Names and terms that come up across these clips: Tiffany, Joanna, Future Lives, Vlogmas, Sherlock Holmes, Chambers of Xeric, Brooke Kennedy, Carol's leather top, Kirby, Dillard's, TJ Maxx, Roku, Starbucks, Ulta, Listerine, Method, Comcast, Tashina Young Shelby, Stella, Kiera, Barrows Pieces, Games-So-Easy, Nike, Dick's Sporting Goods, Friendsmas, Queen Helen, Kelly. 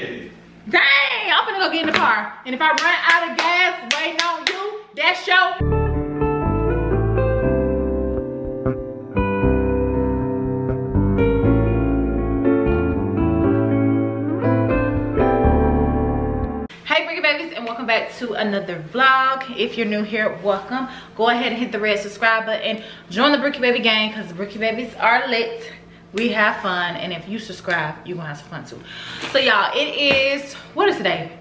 Kelly. Dang, I'm finna go get in the car. And if I run out of gas waiting on you, that's your... Welcome back to another vlog. If you're new here, welcome. Go ahead and hit the red subscribe button. Join the Brookie Baby gang because the Brookie Babies are lit. We have fun, and if you subscribe, you're gonna have some fun too. So y'all, it is, what is today?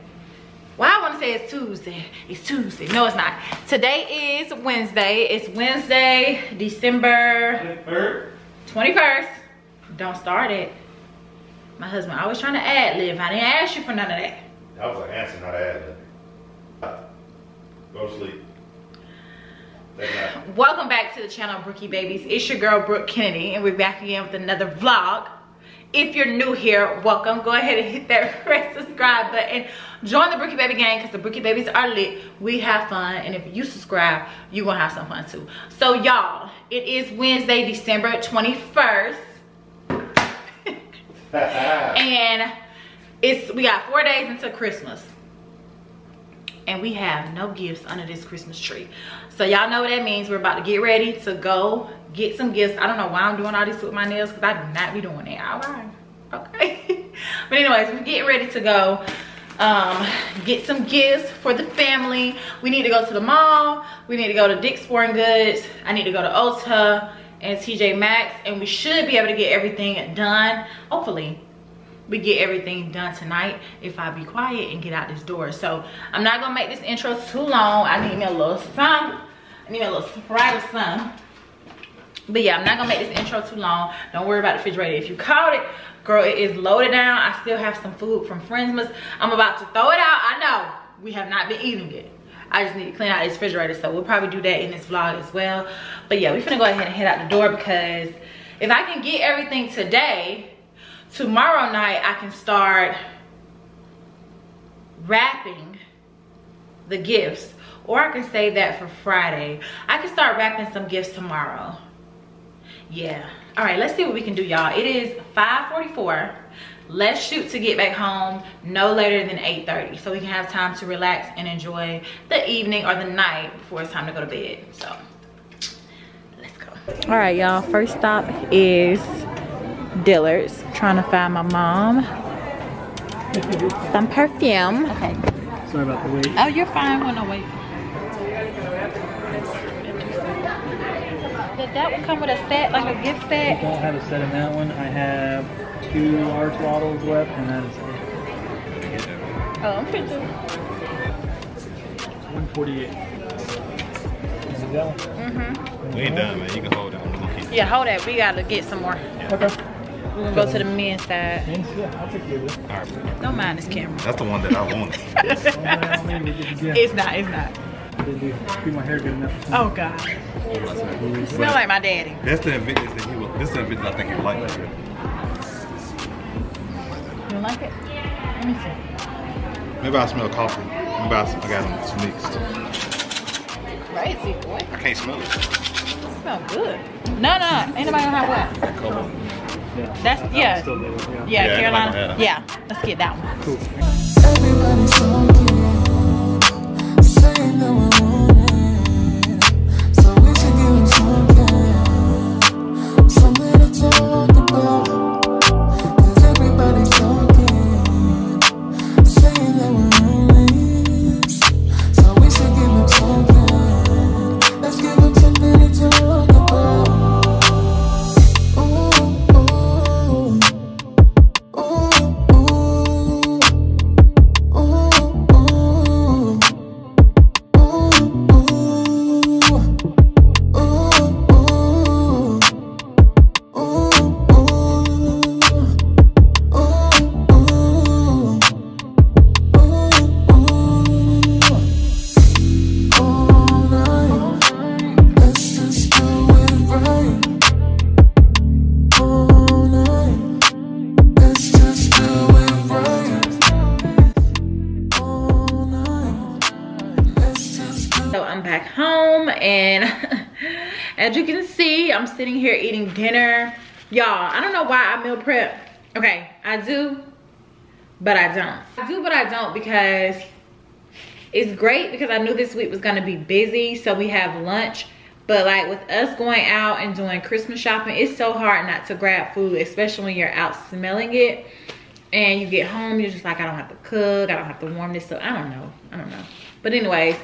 Well, I want to say it's Tuesday. It's Tuesday. No, it's not. Today is Wednesday. It's Wednesday, December 21st. Don't start it. My husband always trying to ad-lib. I didn't ask you for none of that. That was an answer, not an ad-lib. Go to sleep. Welcome back to the channel, Brookie Babies. It's your girl, Brooke Kennedy, and we're back again with another vlog. If you're new here, welcome. Go ahead and hit that red subscribe button. Join the Brookie Baby gang because the Brookie Babies are lit. We have fun, and if you subscribe, you're going to have some fun too. So, y'all, it is Wednesday, December 21st. And we got 4 days until Christmas. And we have no gifts under this Christmas tree. So y'all know what that means. We're about to get ready to go get some gifts. I don't know why I'm doing all this with my nails because I do not be doing that. All right. Okay. But anyways, we're getting ready to go get some gifts for the family. We need to go to the mall. We need to go to Dick's Sporting Goods. I need to go to Ulta and TJ Maxx. And we should be able to get everything done. Hopefully we get everything done tonight if I be quiet and get out this door. So I'm not gonna make this intro too long. I need me a little sun. I need me a little sprite of sun. But yeah, I'm not gonna make this intro too long. Don't worry about the refrigerator. If you caught it, girl, it is loaded down. I still have some food from Friendsmas. I'm about to throw it out. I know we have not been eating it. I just need to clean out this refrigerator. So we'll probably do that in this vlog as well. But yeah, we're gonna go ahead and head out the door because if I can get everything today, tomorrow night I can start wrapping the gifts, or I can save that for Friday. I can start wrapping some gifts tomorrow. Yeah. All right, let's see what we can do, y'all. It is 5:44. Let's shoot to get back home no later than 8:30 so we can have time to relax and enjoy the evening or the night before it's time to go to bed. So let's go. All right, y'all, first stop is Dillard's. Trying to find my mom some perfume. Okay. Sorry about the wait. Oh, you're fine. Well, no wait. Did that one come with a set, like a gift set? I don't have a set in that one. I have 2 large bottles left, and that is it. Oh, I'm pretty good. 148. Is it that one? Mm-hmm. We ain't done, man. You can hold it. Yeah, hold that. We gotta get some more. Yeah. Okay. We're gonna go to the men's side. Men's, yeah, I'll take care of it. All right. Don't mind this camera. That's the one that I wanted. It's not, it's not. My hair good enough. Oh, God. You smell like my daddy. That's the advantage that he was. This is the advantage I think he liked. You don't like it? Let me see. Maybe I smell coffee. Maybe I got some mixed. Crazy, boy. I can't smell it. It smells good. No, no. Ain't nobody gonna have that. Come on. Yeah. That's, yeah. Still there, yeah. Yeah, yeah, Carolina. Yeah, let's get that one. Cool. As you can see, I'm sitting here eating dinner. Y'all, I don't know why I meal prep. Okay, I do. but I don't. I do, but I don't, because it's great because I knew this week was gonna be busy, so we have lunch. But like with us going out and doing Christmas shopping, it's so hard not to grab food, especially when you're out smelling it. And you get home, you're just like, I don't have to cook, I don't have to warm this up. I don't know. But anyways,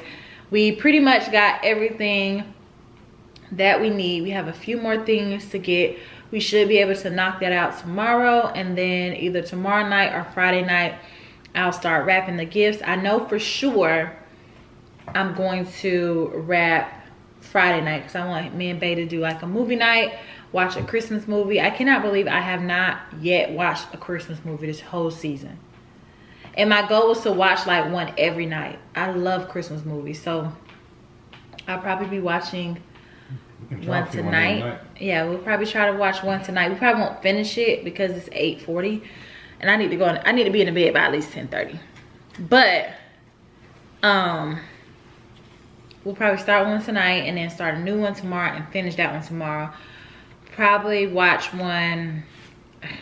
we pretty much got everything that we need. We have a few more things to get. We should be able to knock that out tomorrow. And then either tomorrow night or Friday night, I'll start wrapping the gifts. I know for sure I'm going to wrap Friday night because I want me and Bay to do like a movie night, watch a Christmas movie. I cannot believe I have not yet watched a Christmas movie this whole season. And my goal was to watch like one every night. I love Christmas movies, so I'll probably be watching one tonight. Yeah, we'll probably try to watch one tonight. We probably won't finish it because it's 8:40 and I need to go in, I need to be in the bed by at least 10:30. But we'll probably start one tonight and then start a new one tomorrow and finish that one tomorrow. Probably watch one,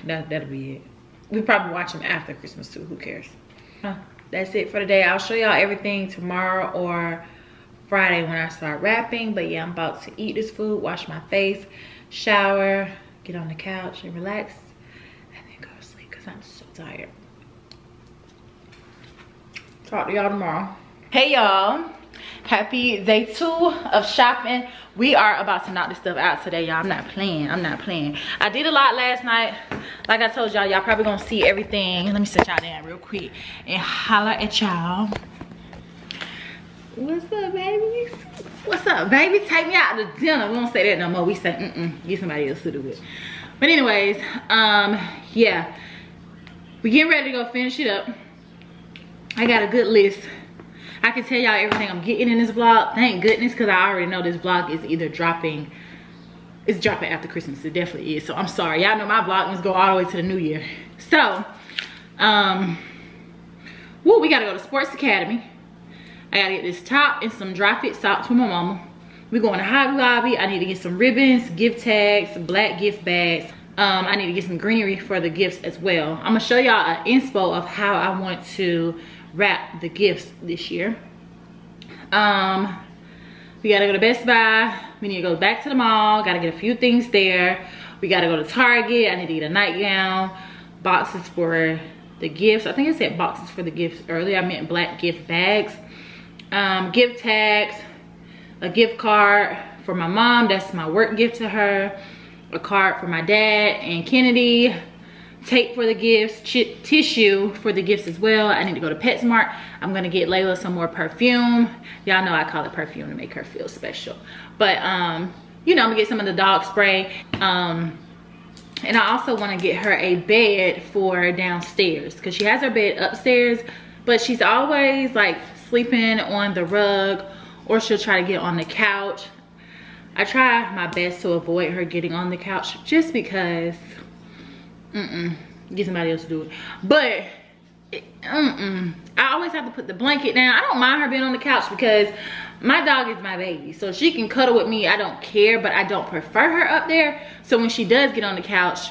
that'll be it. We probably watch them after Christmas too, who cares? That's it for today. I'll show y'all everything tomorrow or Friday when I start wrapping. But yeah, I'm about to eat this food, wash my face, shower, get on the couch and relax, and then go to sleep because I'm so tired. Talk to y'all tomorrow. Hey y'all. Happy day 2 of shopping. We are about to knock this stuff out today, y'all. I'm not playing. I did a lot last night. Like I told y'all, y'all probably gonna see everything. Let me sit y'all down real quick and holler at y'all. What's up, baby? What's up, baby? Take me out to dinner. We don't say that no more. We say, get somebody else to do it. But anyways, yeah. We getting ready to go finish it up. I got a good list. I can tell y'all everything I'm getting in this vlog. Thank goodness, because I already know this vlog is either dropping. It's dropping after Christmas. It definitely is. So I'm sorry. Y'all know my vlogmas go all the way to the new year. So, we got to go to Sports Academy. I got to get this top and some dry fit socks for my mama. We're going to Hobby Lobby. I need to get some ribbons, gift tags, black gift bags. I need to get some greenery for the gifts as well. I'm going to show y'all an inspo of how I want to wrap the gifts this year. We gotta go to Best Buy. We need to go back to the mall. Gotta get a few things there. We gotta go to Target. I need to get a nightgown, boxes for the gifts. I think I said boxes for the gifts earlier. I meant black gift bags. Gift tags, a gift card for my mom. That's my work gift to her. A card for my dad and Kennedy. Tape for the gifts, tissue for the gifts as well. I need to go to Petsmart. I'm gonna get Layla some more perfume. Y'all know I call it perfume to make her feel special. But you know, I'm gonna get some of the dog spray. And I also wanna get her a bed for downstairs, because she has her bed upstairs, but she's always like sleeping on the rug, or she'll try to get on the couch. I try my best to avoid her getting on the couch just because get somebody else to do it. But I always have to put the blanket down. I don't mind her being on the couch because my dog is my baby, so she can cuddle with me. I don't care, but I don't prefer her up there. So when she does get on the couch,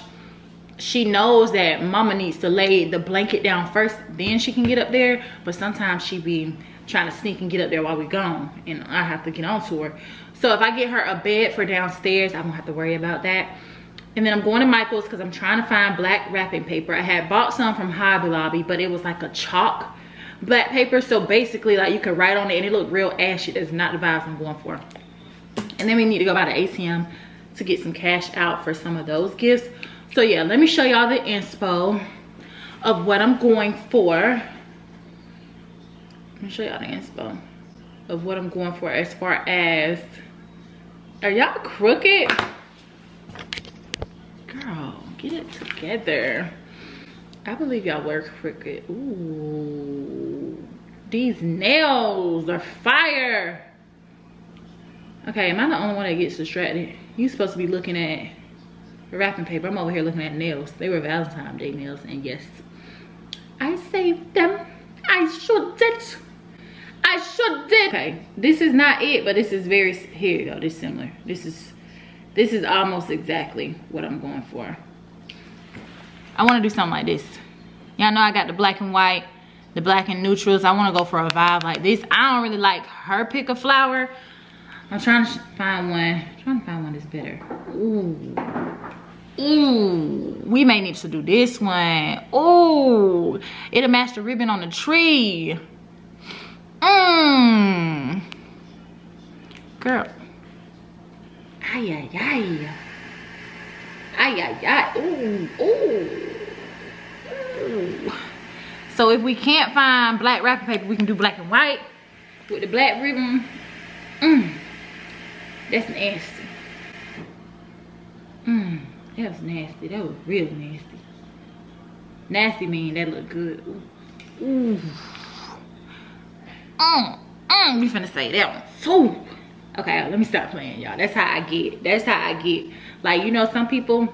she knows that mama needs to lay the blanket down first, then she can get up there. But sometimes she be trying to sneak and get up there while we gone, and I have to get on to her. So if I get her a bed for downstairs, I don't have to worry about that. And then I'm going to Michael's because I'm trying to find black wrapping paper. I had bought some from Hobby Lobby, but it was like a chalk black paper. So basically, like, you could write on it and it looked real ashy. That's not the vibes I'm going for. And then we need to go by the ATM to get some cash out for some of those gifts. So yeah, let me show y'all the inspo of what I'm going for. Let me show y'all the inspo of what I'm going for as far as, are y'all crooked? Girl, get it together. I believe y'all work crooked. Ooh, these nails are fire. Okay, am I the only one that gets distracted? You supposed to be looking at wrapping paper. I'm over here looking at nails. They were Valentine's Day nails, and yes, I saved them. I should did. Okay, this is not it, but this is very, here you go, this is similar. This is almost exactly what I'm going for. I want to do something like this. Y'all know I got the black and white, the black and neutrals. I want to go for a vibe like this. I don't really like her pick of flower. I'm trying to find one. I'm trying to find one that's better. Ooh. Ooh. We may need to do this one. Ooh. It'll match the ribbon on the tree. Mmm. Girl. Ay, ay, ay. Ay, ay, ay. Ooh. Ooh. Ooh. So if we can't find black wrapping paper, we can do black and white with the black ribbon. Mmm. That's nasty. Mmm. That was nasty. That was real nasty. Nasty mean that looked good. Ooh. Ooh. Mmm. Mmm. We finna say that one. So. Okay, let me stop playing, y'all. That's how I get. That's how I get. Like, you know, some people,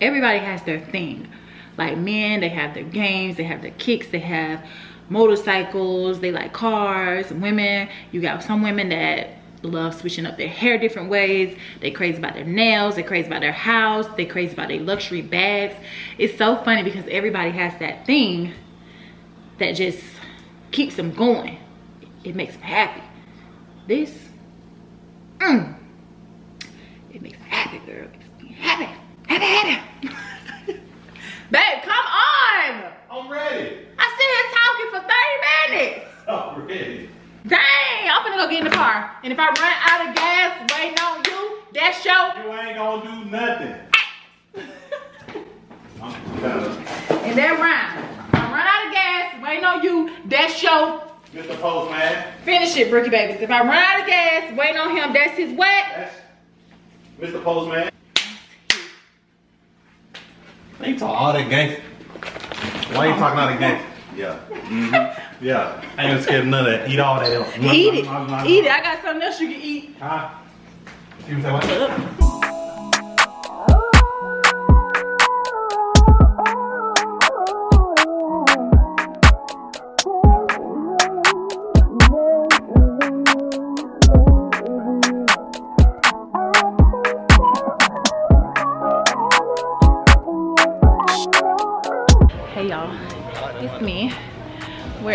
everybody has their thing. Like men, they have their games, they have their kicks, they have motorcycles, they like cars. Women, you got some women that love switching up their hair different ways. They crazy about their nails, they crazy about their house, they crazy about their luxury bags. It's so funny because everybody has that thing that just keeps them going. It makes them happy. This, it makes me happy, girl. It makes me happy, happy, happy. Babe, come on. I'm ready. I sit here talking for 30 minutes. I'm ready. Dang, I'm finna go get in the car. And if I run out of gas waiting on you, that's your. You ain't gonna do nothing. And that rhyme. I run out of gas waiting on you, that's your. Mr. Postman. Finish it, Brookie Babies. If I run out of gas, waiting on him, that's his what? That's Mr. Postman. They talk all that gangster. Why you talking all that gangster? Yeah. Mm-hmm. Yeah. I ain't scared of none of that. Eat all that else. Eat it. Eat it. I got something else you can eat. Huh? You say what?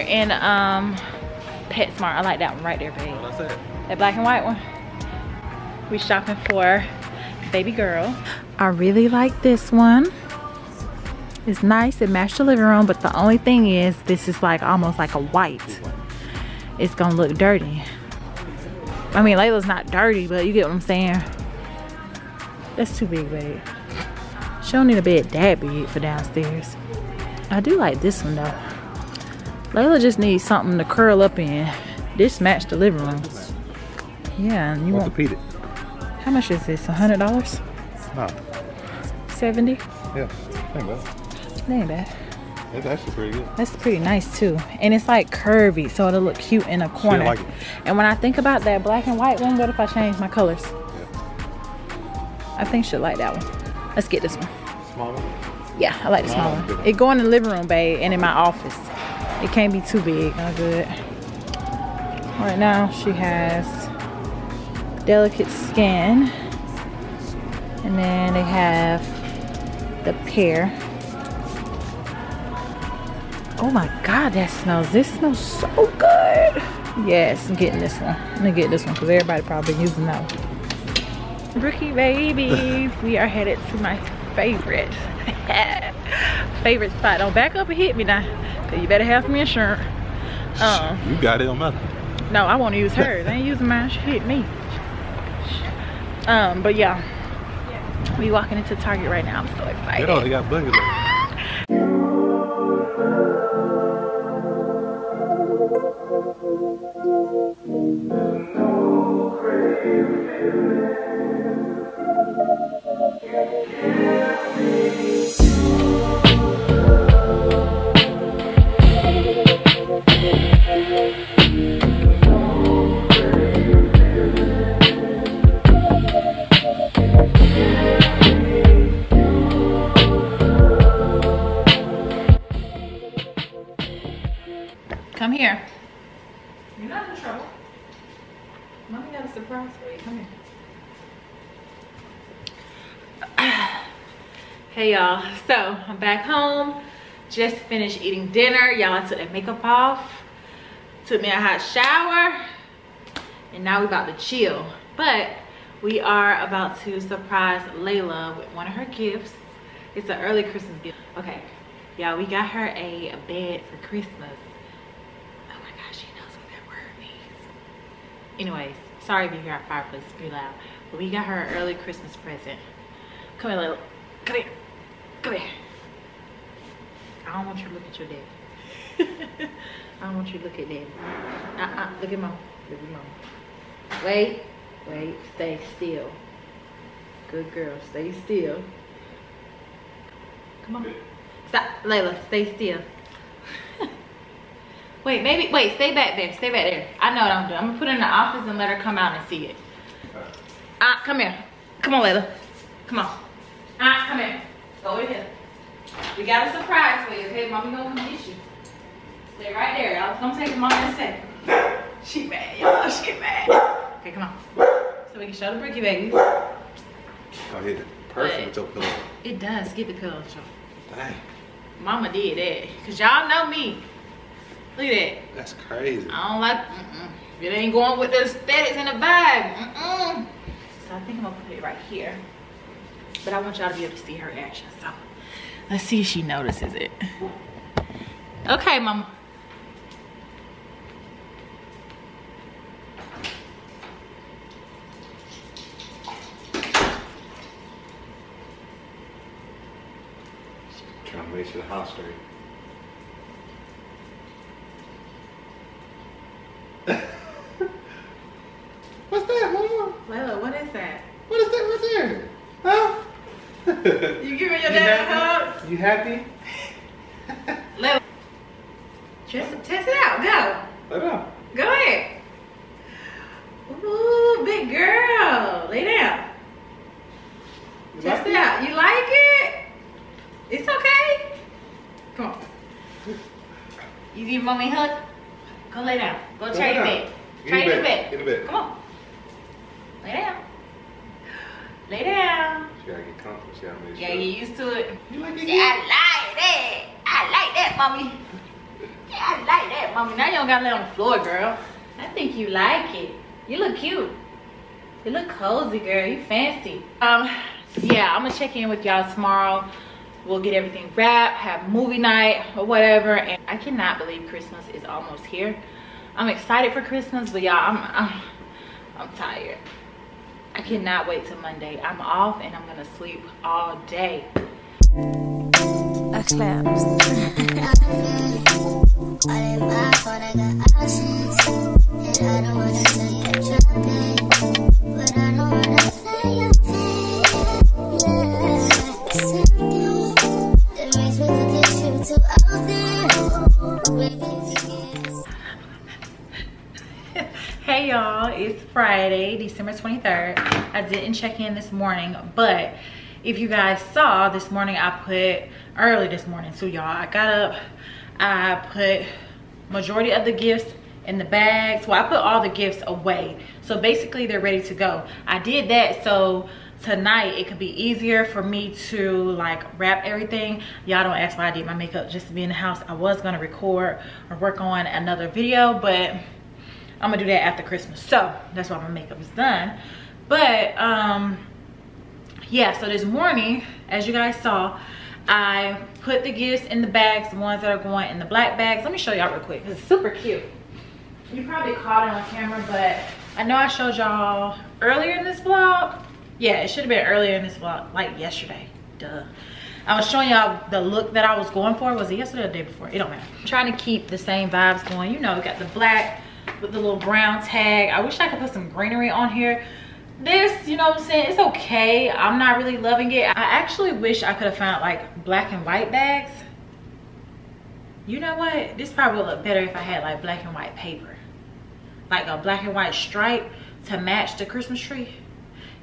And Petsmart. I like that one right there, babe. Well, that's it. That black and white one. We shopping for baby girl. I really like this one. It's nice. It matched the living room, but the only thing is this is like almost like a white. It's gonna look dirty. I mean, Layla's not dirty, but you get what I'm saying. That's too big, babe. She don't need a bed that big for downstairs. I do like this one though. Layla just needs something to curl up in. This matched the living room. Yeah, and you want orthopedic. How much is this? $100? No. 70? Yeah, ain't bad. Ain't bad. That's actually pretty good. That's pretty nice too. And it's like curvy, so it'll look cute in a corner. Like it. And when I think about that black and white one, what if I change my colors? Yeah. I think she'll like that one. Let's get this one. Smaller? Yeah, I like the smaller one. It go in the living room, babe, and in my office. It can't be too big. Not good. Right now she has delicate skin, and then they have the pear. Oh my God, that smells. This smells so good. Yes, I'm getting this one. I'm gonna get this one because everybody probably using that one. Brookie babies, we are headed to my favorite. Favorite spot. Don't back up and hit me now. You better have some insurance. You got it on mine. No, I want to use hers. I ain't using mine. She hit me. But yeah, we walking into Target right now. I'm so excited. They got buggies. Come here. You're not in trouble. Mommy got a surprise for you. Come here. Hey y'all. So I'm back home. just finished eating dinner. Y'all, I took that makeup off, took me a hot shower, and now we about to chill. But we are about to surprise Layla with one of her gifts. It's an early Christmas gift. Okay, y'all, we got her a bed for Christmas. Oh my gosh, she knows what that word means. Anyways, sorry if you hear our fireplace be loud, but we got her an early Christmas present. Come here, Layla. Come here. Come here. I don't want you to look at your dad. I don't want you to look at dad. Look at mom. Look at mom. Wait. Wait. Stay still. Good girl. Stay still. Come on. Stop. Layla, stay still. Wait, maybe. Wait, stay back there. Stay back there. I know what I'm doing. I'm going to put her in the office and let her come out and see it. Come here. Come on, Layla. Come on. Come here. Go over here. We got a surprise for you, okay? Mommy gonna come get you. Stay right there. I was gonna take mom in a second. She bad, y'all. She bad. Okay, come on. So we can show the bricky babies. Oh, hit it perfect with your pillow. It does. Get the pillow, y'all. Dang. Mama did that. Because y'all know me. Look at that. That's crazy. I don't like, It ain't going with the aesthetics and the vibe. So I think I'm gonna put it right here. But I want y'all to be able to see her reaction, so. Let's see if she notices it. Okay, mama. Trying to make sure the house straight. What's that, mama? Layla, what is that? What is that right there? Huh? You giving your dad a hug? You happy? Layla. Test it out. Go. Lay down. Go ahead. Ooh, big girl. Lay down. Test it out. You like it? It's okay. Come on. You give mommy a hug? Go lay down. Go try your bed. Try your bed. Get a bed. Come on. Lay down. Lay down. She gotta get comfortable. She gotta make sure. Yeah, get used to it. You like it? Yeah, I like that. I like that, mommy. Yeah, I like that, mommy. Now you don't gotta lay on the floor, girl. I think you like it. You look cute. You look cozy, girl. You fancy. Yeah, I'm gonna check in with y'all tomorrow. We'll get everything wrapped, have movie night or whatever. And I cannot believe Christmas is almost here. I'm excited for Christmas, but y'all, I'm tired. I cannot wait till Monday. I'm off and I'm gonna sleep all day. Eclipse. Hey y'all, it's Friday, December 23rd. I didn't check in this morning, but if you guys saw this morning, I put early this morning too, y'all. I got up, I put majority of the gifts in the bags. Well, I put all the gifts away. So basically they're ready to go. I did that so tonight it could be easier for me to like wrap everything. Y'all don't ask why I did my makeup just to be in the house. I was gonna record or work on another video, but I'm gonna do that after Christmas, so that's why my makeup is done. But yeah, so this morning, as you guys saw, I put the gifts in the bags, the ones that are going in the black bags. Let me show y'all real quick. It's super cute. You probably caught it on camera, but I know I showed y'all earlier in this vlog. Yeah, it should have been earlier in this vlog, like yesterday. Duh. I was showing y'all the look that I was going for. Was it yesterday or the day before? It don't matter. I'm trying to keep the same vibes going. You know, we got the black with the little brown tag. I wish I could put some greenery on here. This, you know what I'm saying, it's okay. I'm not really loving it. I actually wish I could have found like black and white bags. You know what, this probably would look better if I had like black and white paper, like a black and white stripe to match the Christmas tree.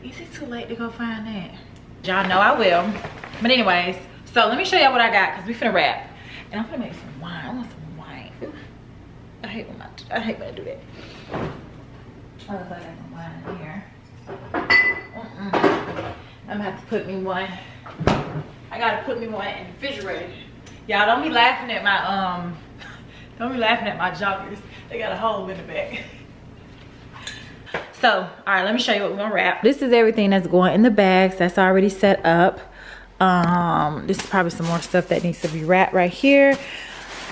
Is it too late to go find that? Y'all know I will. But anyways, so let me show y'all what I got, because we finna wrap and I'm gonna make some wine. I want some wine. I hate when I do that. I look like I got wine in here. I'm gonna have to put me one. I gotta put me one in the refrigerator. Y'all don't be laughing at my joggers. They got a hole in the back. So, all right, let me show you what we're gonna wrap. This is everything that's going in the bags that's already set up. This is probably some more stuff that needs to be wrapped right here.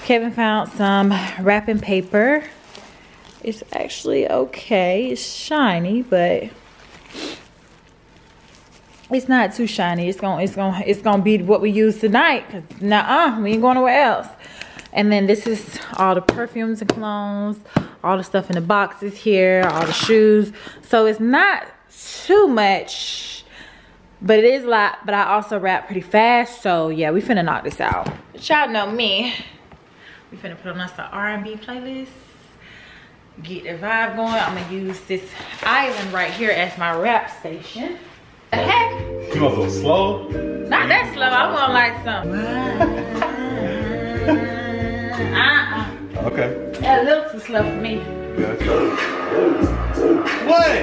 Kevin found some wrapping paper. It's actually okay. It's shiny, but it's not too shiny. It's gonna be what we use tonight. Cause nuh-uh, we ain't going nowhere else. And then this is all the perfumes and colognes, all the stuff in the boxes here, all the shoes. So it's not too much, but it is a lot. But I also wrap pretty fast, so yeah, we finna knock this out. But y'all know me. We finna put on us the R&B playlist. Get the vibe going. I'm gonna use this island right here as my wrap station. The heck? You want some slow? Not that slow. I want like some. Okay. That looks too slow for me. Yeah, that's right. What?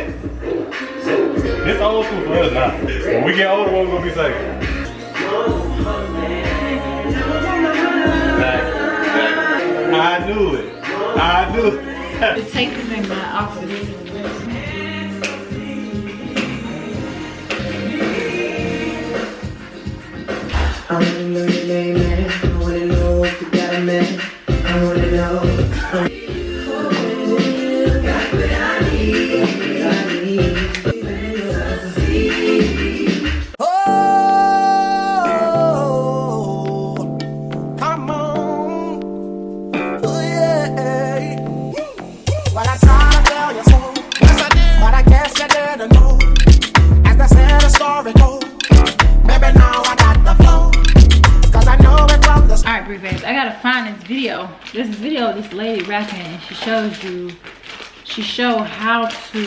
It's old school for us now. When we get older, we're gonna be safe. I knew it. I knew it. The tape is in my office. This lady rapping, and she shows you, she showed how to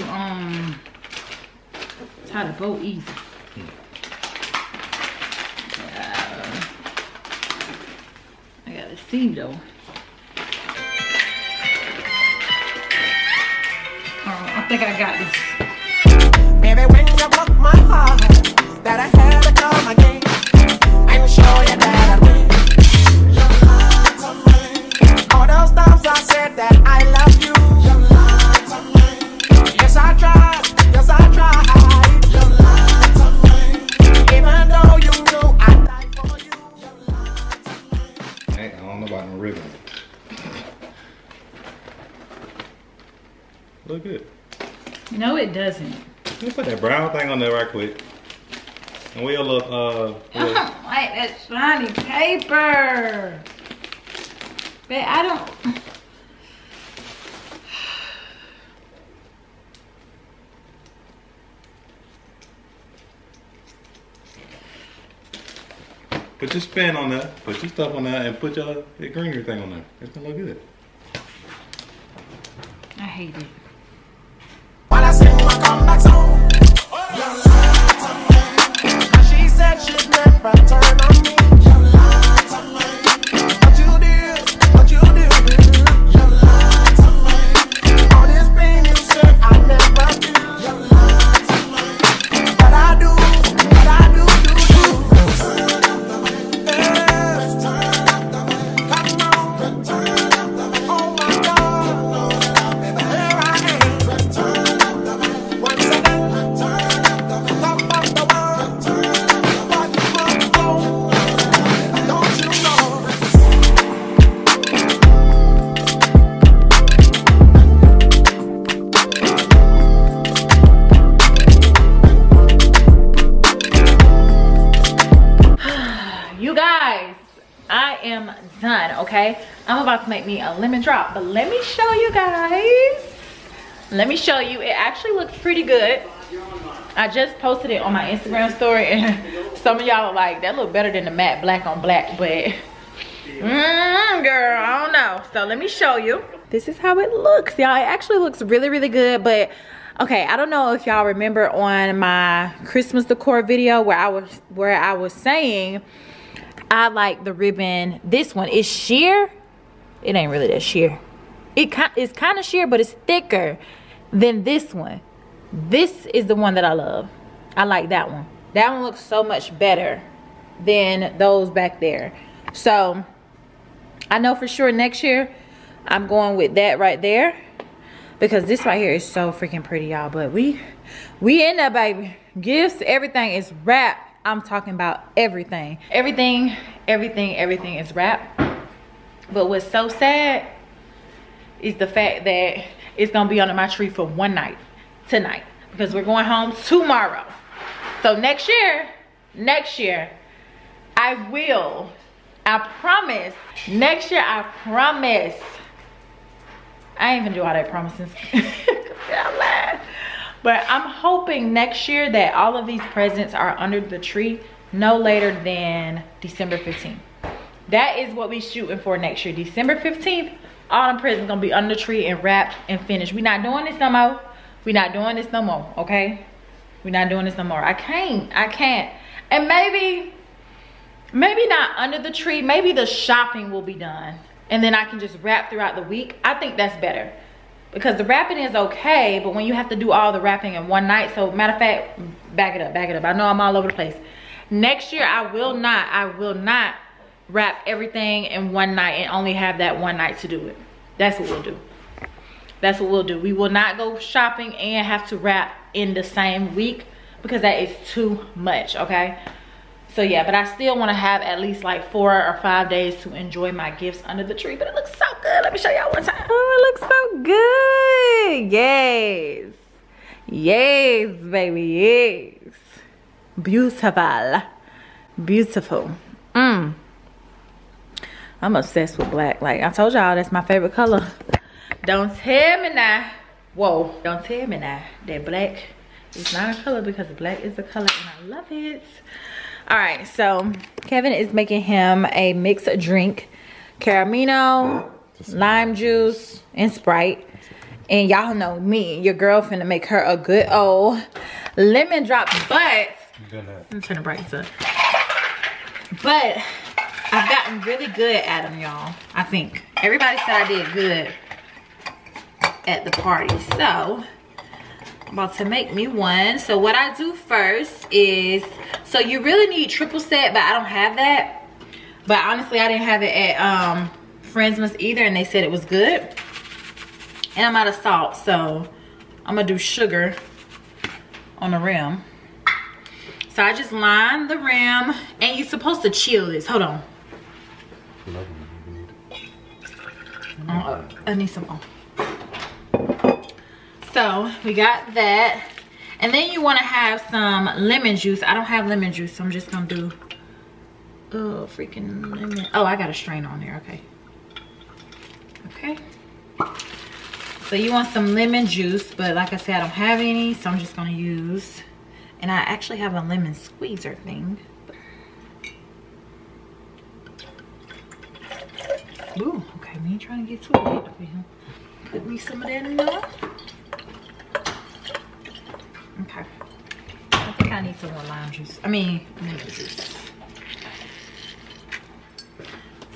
bow easy. I gotta see though. I think I got this. Baby, when you broke my heart, that I had to come again. I'm sure you that I I said that I love you. You lied to me. Yes, I tried. Yes, I tried. You lied to me. Even though you knew I died for you. You lied to me. Hey, I don't know about no ribbon. Look good. No, it doesn't. You put that brown thing on there right quick. And we'll look, I don't like that shiny paper. But I don't. Put your spin on that, put your stuff on that, and put your greenery thing on there. It's gonna look good. I hate it. When I sing my comeback song, you lied to me. She said she'd never turn on me. You lied to me. What you did, you lied to me. All this pain you said I never do. You lied to me. But I do, but I do. Okay, I'm about to make me a lemon drop, but let me show you guys. Let me show you. It actually looks pretty good. I just posted it on my Instagram story, and some of y'all are like, that look better than the matte black on black, but girl, I don't know. So let me show you. This is how it looks, y'all. It actually looks really, really good, but okay, I don't know if y'all remember on my Christmas decor video where I was saying I like the ribbon. This one is sheer. It ain't really that sheer. It's kind of sheer, but it's thicker than this one. This is the one that I love. I like that one. That one looks so much better than those back there. So I know for sure next year I'm going with that right there, because this right here is so freaking pretty, y'all. But we in there, baby. Gifts, everything is wrapped. I'm talking about everything. Everything is wrapped. But what's so sad is the fact that it's gonna be under my tree for one night tonight, because we're going home tomorrow. So next year I promise next year, I promise. I ain't even do all that promises. I'm lying. But I'm hoping next year that all of these presents are under the tree no later than December 15th. That is what we shooting for next year. December 15th, all the presents gonna be under the tree and wrapped and finished. We not doing this no more. We not doing this no more, okay? We not doing this no more. I can't. And maybe not under the tree. Maybe the shopping will be done, and then I can just wrap throughout the week. I think that's better, because the wrapping is okay, but when you have to do all the wrapping in one night. So matter of fact, back it up. I know I'm all over the place. Next year, I will not wrap everything in one night and only have that one night to do it. That's what we'll do. That's what we'll do. We will not go shopping and have to wrap in the same week, because that is too much, okay? So yeah, but I still want to have at least like 4 or 5 days to enjoy my gifts under the tree. But it looks so good. Let me show y'all one time. Oh, it looks so good. Yes. Yes, baby. Yes. Beautiful. Beautiful. I'm obsessed with black. Like I told y'all, that's my favorite color. Don't tell me now. Whoa. Don't tell me now that black is not a color, because black is a color and I love it. All right, so Kevin is making him a mixed drink. Caramino, lime juice, and Sprite. And y'all know me, your girl finna make her a good old lemon drop. But, I'm turning brights up. But I've gotten really good at them, y'all, I think. Everybody said I did good at the party, so I'm about to make me one. So what I do first is, so you really need triple set, but I don't have that. But honestly, I didn't have it at Friendsmas either, and they said it was good. And I'm out of salt, so I'm gonna do sugar on the rim. So I just line the rim, and you're supposed to chill this. Hold on. I need some more. So we got that, and then you want to have some lemon juice. I don't have lemon juice, so I'm just gonna do freaking lemon. Oh, I got a strain on there. Okay. So you want some lemon juice, but like I said, I don't have any, so I'm just gonna use. And I actually have a lemon squeezer thing. Ooh, okay. We ain't trying to get too late over here. Put me some of that in there. Okay, I think I need some more lime juice. I mean, lemon juice.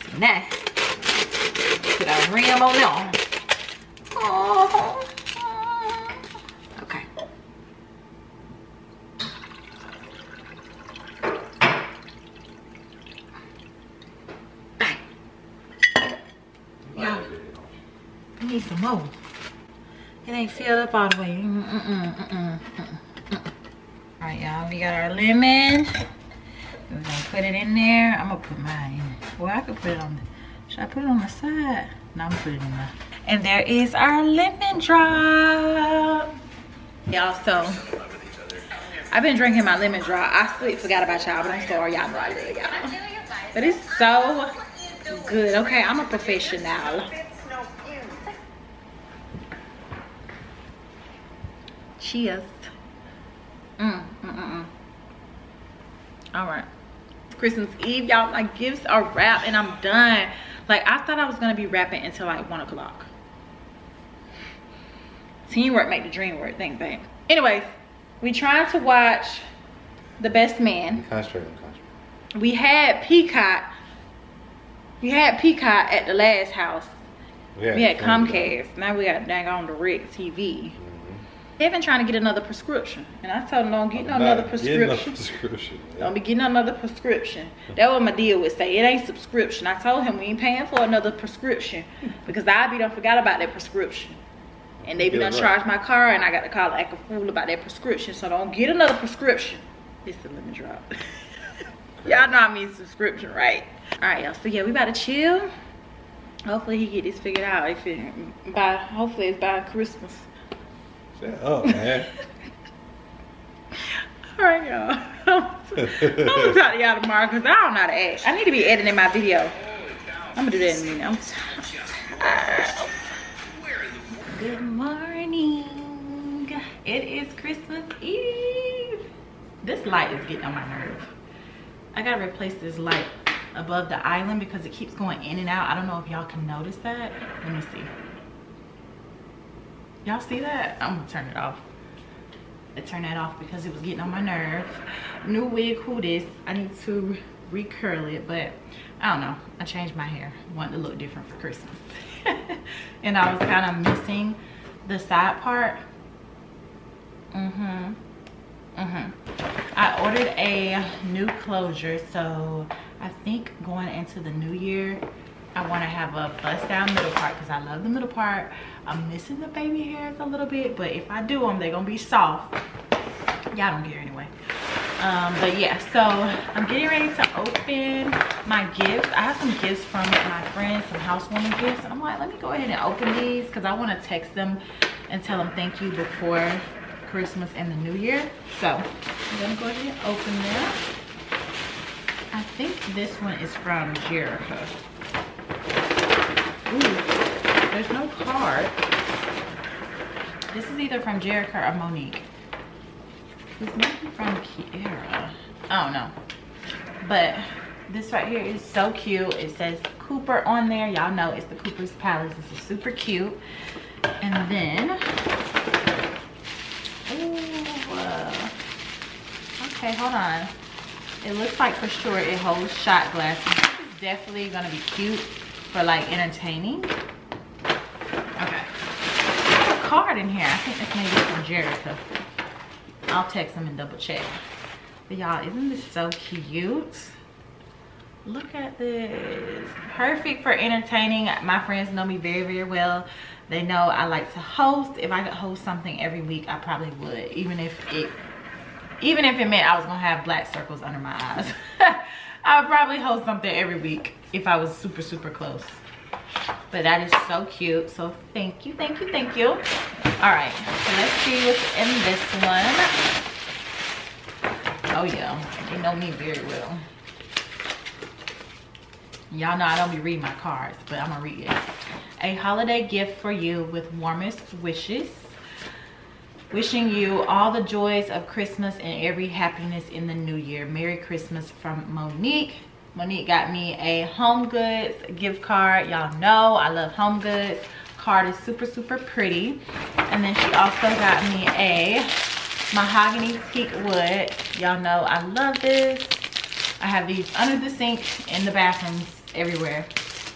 So now, put our rim on there. Oh, okay. Bang. Y'all, I need some more. It ain't filled up all the way. All right, y'all, we got our lemon. We're gonna put it in there. I'm gonna put mine in. Well, I could put it on the, should I put it on the side? No, I'm gonna put it in there. And there is our lemon drop. Y'all, so I've been drinking my lemon drop. I sleep, forgot about y'all, but I'm sorry, y'all know I love y'all. But it's so good. Okay, I'm a professional. Cheers. All right, Christmas Eve, y'all, my gifts are wrapped and I'm done. Like, I thought I was gonna be wrapping until like 1 o'clock. Teamwork make the dream work, thanks babe. Anyways, we trying to watch The Best Man. We had Peacock. We had Peacock at the last house. We had Comcast. Now we got dang on the Roku TV. Kevin trying to get another prescription, and I told him don't get another prescription. Yeah. Don't be getting another prescription. That what my deal would say. It ain't subscription. I told him we ain't paying for another prescription because I be done forgot about that prescription, and they be done charge my car, and I got to call and act a fool about that prescription. So don't get another prescription. Listen, let me drop. Y'all know I mean subscription, right? All right, y'all. So yeah, we about to chill. Hopefully he get this figured out. If it by, hopefully it's by Christmas. Oh man. All right, y'all. I'm gonna talk to y'all tomorrow because I don't know how to act. I need to be editing my video. I'm gonna do that in a minute. Good morning. It is Christmas Eve. This light is getting on my nerve. I gotta replace this light above the island because it keeps going in and out. I don't know if y'all can notice that. Let me see. Y'all see that? I'm gonna turn it off. I turn that off because it was getting on my nerve. New wig, who this? I need to recurl it, but I don't know. I changed my hair. Wanted to look different for Christmas. And I was kind of missing the side part. I ordered a new closure, so I think going into the new year, I want to have a bust down middle part because I love the middle part. I'm missing the baby hairs a little bit, but if I do them, they're gonna be soft. Y'all don't care anyway. But yeah, so I'm getting ready to open my gifts. I have some gifts from my friends, some housewarming gifts. I'm like, let me go ahead and open these because I want to text them and tell them thank you before Christmas and the new year. So I'm gonna go ahead and open them. I think this one is from Jerica. Ooh, there's no card. This is either from Jerica or Monique. This might be from Kiera. I don't know. But this right here is so cute. It says Cooper on there. Y'all know it's the Cooper's Palace. This is super cute. And then, ooh, okay, hold on. It looks like for sure it holds shot glasses. This is definitely gonna be cute for like entertaining. Okay, there's a card in here. I think this may be from Jerica. I'll text them and double check. But y'all, isn't this so cute? Look at this. Perfect for entertaining. My friends know me very, very well. They know I like to host. If I could host something every week, I probably would. Even if it meant I was gonna have black circles under my eyes. I would probably host something every week if I was super, super close. But that is so cute. So thank you, thank you, thank you. All right, so let's see what's in this one. Oh yeah, they know me very well. Y'all know I don't be reading my cards, but I'm gonna read it. A holiday gift for you with warmest wishes. Wishing you all the joys of Christmas and every happiness in the new year. Merry Christmas from Monique. Monique got me a Home Goods gift card. Y'all know I love Home Goods. Card is super, super pretty. And then she also got me a mahogany teak wood. Y'all know I love this. I have these under the sink, in the bathrooms, everywhere.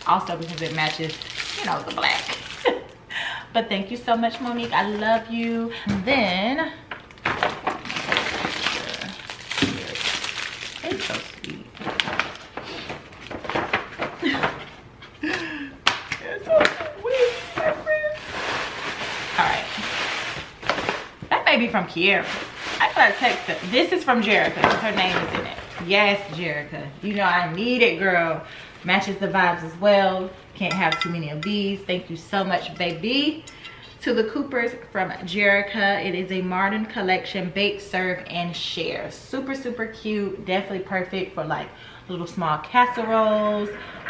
Also because it matches, you know, the black. But thank you so much, Monique. I love you. And then, it's so sweet. It's so sweet, my friend. All right. That may be from Kiera. I thought I texted her. This is from Jerica, because her name is in it. Yes, Jerica. You know I need it, girl. Matches the vibes as well. Can't have too many of these. Thank you so much, baby. To the Coopers from Jerica. It is a modern collection, bake, serve, and share. Super, super cute. Definitely perfect for like little small casseroles,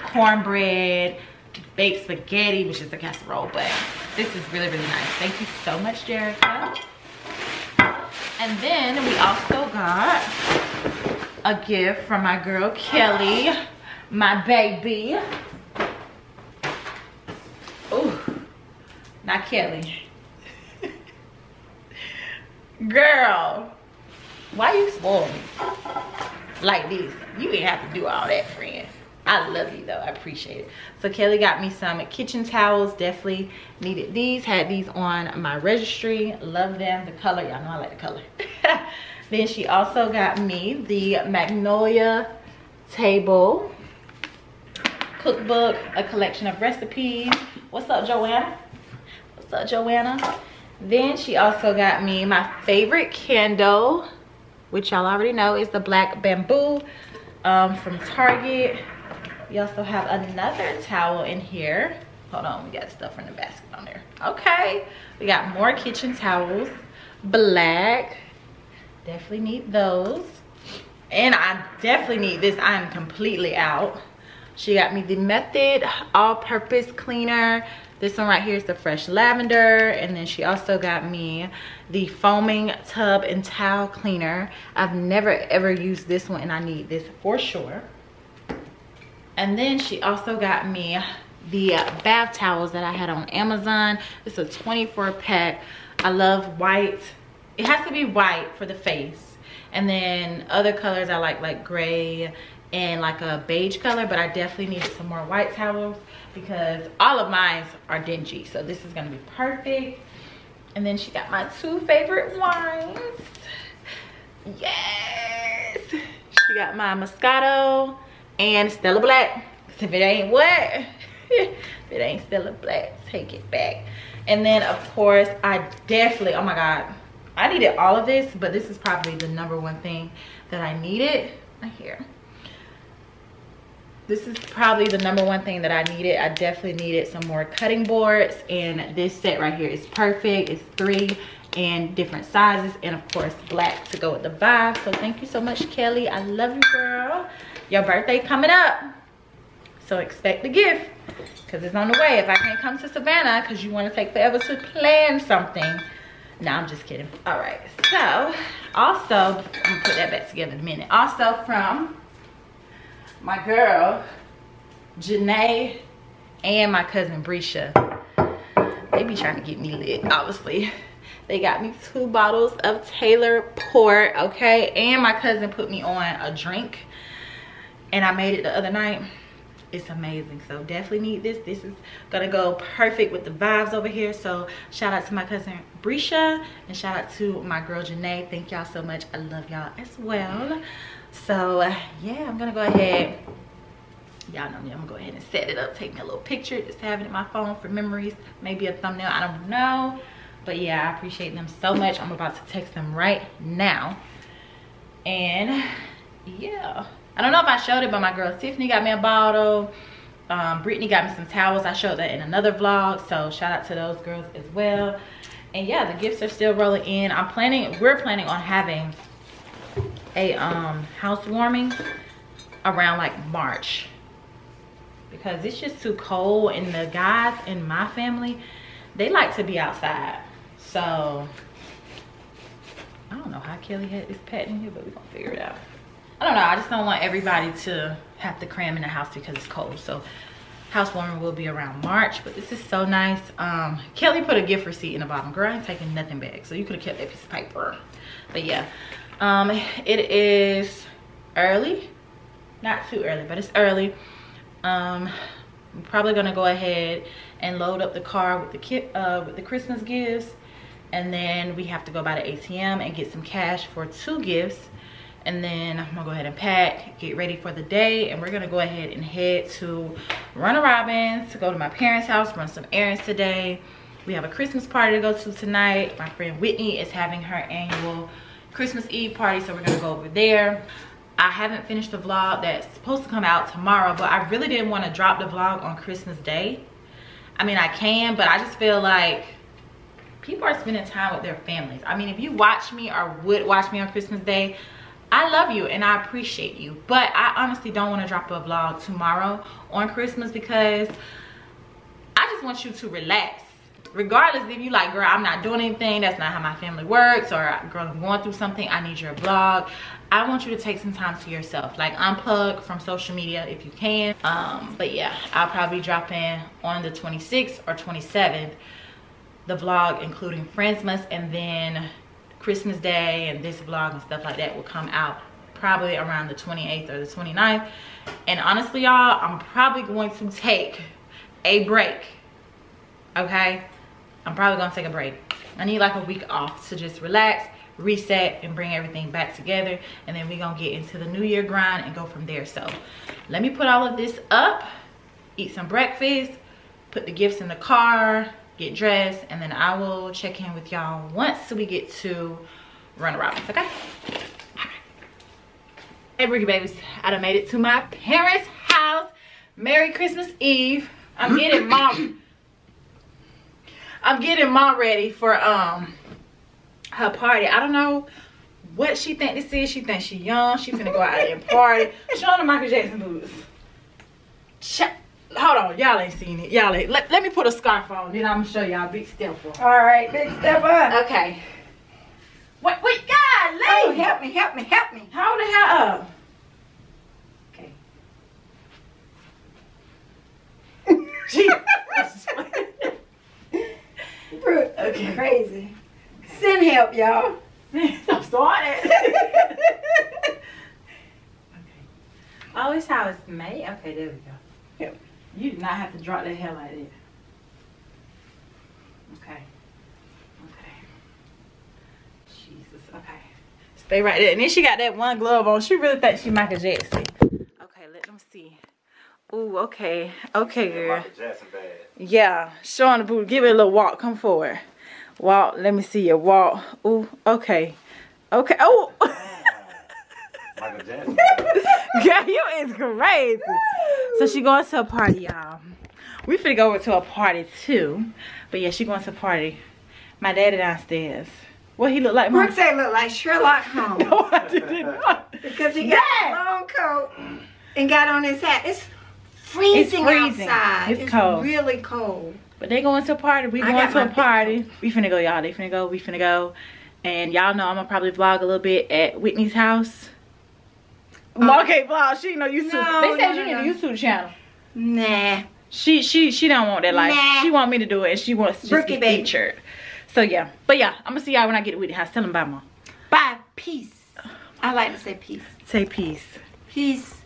cornbread, baked spaghetti, which is a casserole, but this is really, really nice. Thank you so much, Jerica. And then we also got a gift from my girl, Kelly, my baby. Not Kelly. Girl, why you spoil me like this? You didn't have to do all that, friend. I love you though, I appreciate it. So Kelly got me some kitchen towels, definitely needed these, had these on my registry, love them, the color, y'all know I like the color. Then she also got me the Magnolia table cookbook, a collection of recipes. What's up, Joanna? What's up, Joanna? Then she also got me my favorite candle, which y'all already know is the black bamboo from Target. We also have another towel in here. Hold on, we got stuff from the basket on there. Okay, we got more kitchen towels, black. Definitely need those. And I definitely need this, I'm completely out. She got me the Method all-purpose cleaner. This one right here is the fresh lavender. And then she also got me the foaming tub and towel cleaner. I've never ever used this one and I need this for sure. And then she also got me the bath towels that I had on Amazon. It's a 24 pack. I love white. It has to be white for the face. And then other colors I like gray and like a beige color, but I definitely need some more white towels because all of mine are dingy. So this is gonna be perfect. And then she got my two favorite wines. Yes! She got my Moscato and Stella Black. Cause if it ain't what? If it ain't Stella Black, take it back. And then of course, I definitely, oh my God, I needed all of this, but this is probably the #1 thing that I needed right here. This is probably the #1 thing that I needed. I definitely needed some more cutting boards, and this set right here is perfect. It's 3 in different sizes, and of course black to go with the vibe. So thank you so much, Kelly. I love you, girl. Your birthday coming up, so expect the gift because it's on the way. If I can't come to Savannah because you want to take forever to plan something. No, I'm just kidding. All right, so also, I'm gonna put that back together in a minute. Also from my girl, Janae, and my cousin Brisha. They be trying to get me lit, obviously. They got me 2 bottles of Taylor Port, okay? And my cousin put me on a drink, and I made it the other night. It's amazing, so definitely need this. This is gonna go perfect with the vibes over here. So shout out to my cousin Brisha and shout out to my girl Janae. Thank y'all so much, I love y'all as well. So yeah, I'm gonna go ahead, y'all know me, I'm gonna go ahead and set it up, take me a little picture, just have it in my phone for memories, maybe a thumbnail, I don't know. But yeah, I appreciate them so much. I'm about to text them right now. And yeah, I don't know if I showed it, but my girl Tiffany got me a bottle. Brittany got me some towels. I showed that in another vlog. So shout out to those girls as well. And yeah, the gifts are still rolling in. We're planning on having a housewarming around like March. Because it's just too cold, and the guys in my family, they like to be outside. So I don't know how Kelly is patting here, but we're gonna figure it out. I don't know, I just don't want everybody to have to cram in the house because it's cold. So housewarming will be around March, but this is so nice. Kelly put a gift receipt in the bottom. Girl, I ain't taking nothing back. So you could have kept that piece of paper. But yeah, it is early. Not too early, but it's early. I'm probably gonna go ahead and load up the car with the Christmas gifts. And then we have to go by the ATM and get some cash for 2 gifts. And then I'm gonna go ahead and pack, get ready for the day, and we're gonna go ahead and head to Runner Robbins to go to my parents' house, run some errands today. We have a Christmas party to go to tonight. My friend Whitney is having her annual Christmas Eve party, so we're gonna go over there. I haven't finished the vlog that's supposed to come out tomorrow, but I really didn't wanna drop the vlog on Christmas Day. I mean, I can, but I just feel like people are spending time with their families. I mean, if you watch me or would watch me on Christmas Day, I love you and I appreciate you, but I honestly don't want to drop a vlog tomorrow on Christmas because I just want you to relax. Regardless if you like, girl, I'm not doing anything, that's not how my family works, or girl, I'm going through something, I need your vlog. I want you to take some time to yourself, like unplug from social media if you can. But yeah, I'll probably drop in on the 26th or 27th the vlog including Friendsmas, and then Christmas Day and this vlog and stuff like that will come out probably around the 28th or the 29th. And honestly, y'all, I'm probably going to take a break, okay? I'm probably gonna take a break. I need like a week off to just relax, reset, and bring everything back together, and then we're gonna get into the new year grind and go from there. So let me put all of this up, eat some breakfast, put the gifts in the car, get dressed, and then I will check in with y'all once we get to Run Robins, okay? All right. Hey, Brookie babies, I done made it to my parents' house. Merry Christmas Eve. I'm getting mom ready for her party. I don't know what she think this is. She thinks she young. She finna go out and party. Show on the Michael Jackson boots. Hold on, y'all ain't seen it. Y'all ain't. Let me put a scarf on, then I'm gonna show y'all Big Steppa. All right, Big Steppa. Okay. Wait, God, lady. Oh, help me. Hold the hell up. Okay. Jesus. Brooke, okay. Crazy. Send help, y'all. I'm started. Okay. Oh, it's how it's made. Okay, there we go. Yep. You do not have to drop the hell out of it. Okay. Okay. Jesus. Okay. Stay right there. And then she got that one glove on. She really thinks she Michael Jackson. Okay, let them see. Ooh, okay. Okay, girl. Michael Jackson bad. Yeah. Show on the boot. Give it a little walk. Come forward. Walk. Let me see your walk. Ooh, okay. Okay. Oh. Michael Jackson. Girl, you is crazy. So she going to a party, y'all. We finna go over to a party too. But yeah, she going to a party. My daddy downstairs. What he look like? Brooke say look like Sherlock Holmes. No, I did not. Because he got a long coat and got on his hat. It's freezing outside. It's cold. Really cold. But they going to a party. We going to a party. We finna go, y'all. They finna go. We finna go. And y'all know I'm gonna probably vlog a little bit at Whitney's house. Okay, vlog. She ain't no YouTube. They said you need a YouTube channel. Nah. She don't want that life. Nah. She want me to do it. And she wants to just be featured. So yeah. But yeah, I'm gonna see y'all when I get to Whitney's house. Tell them bye, mom. Bye. Peace. I like to say peace. Say peace. Peace.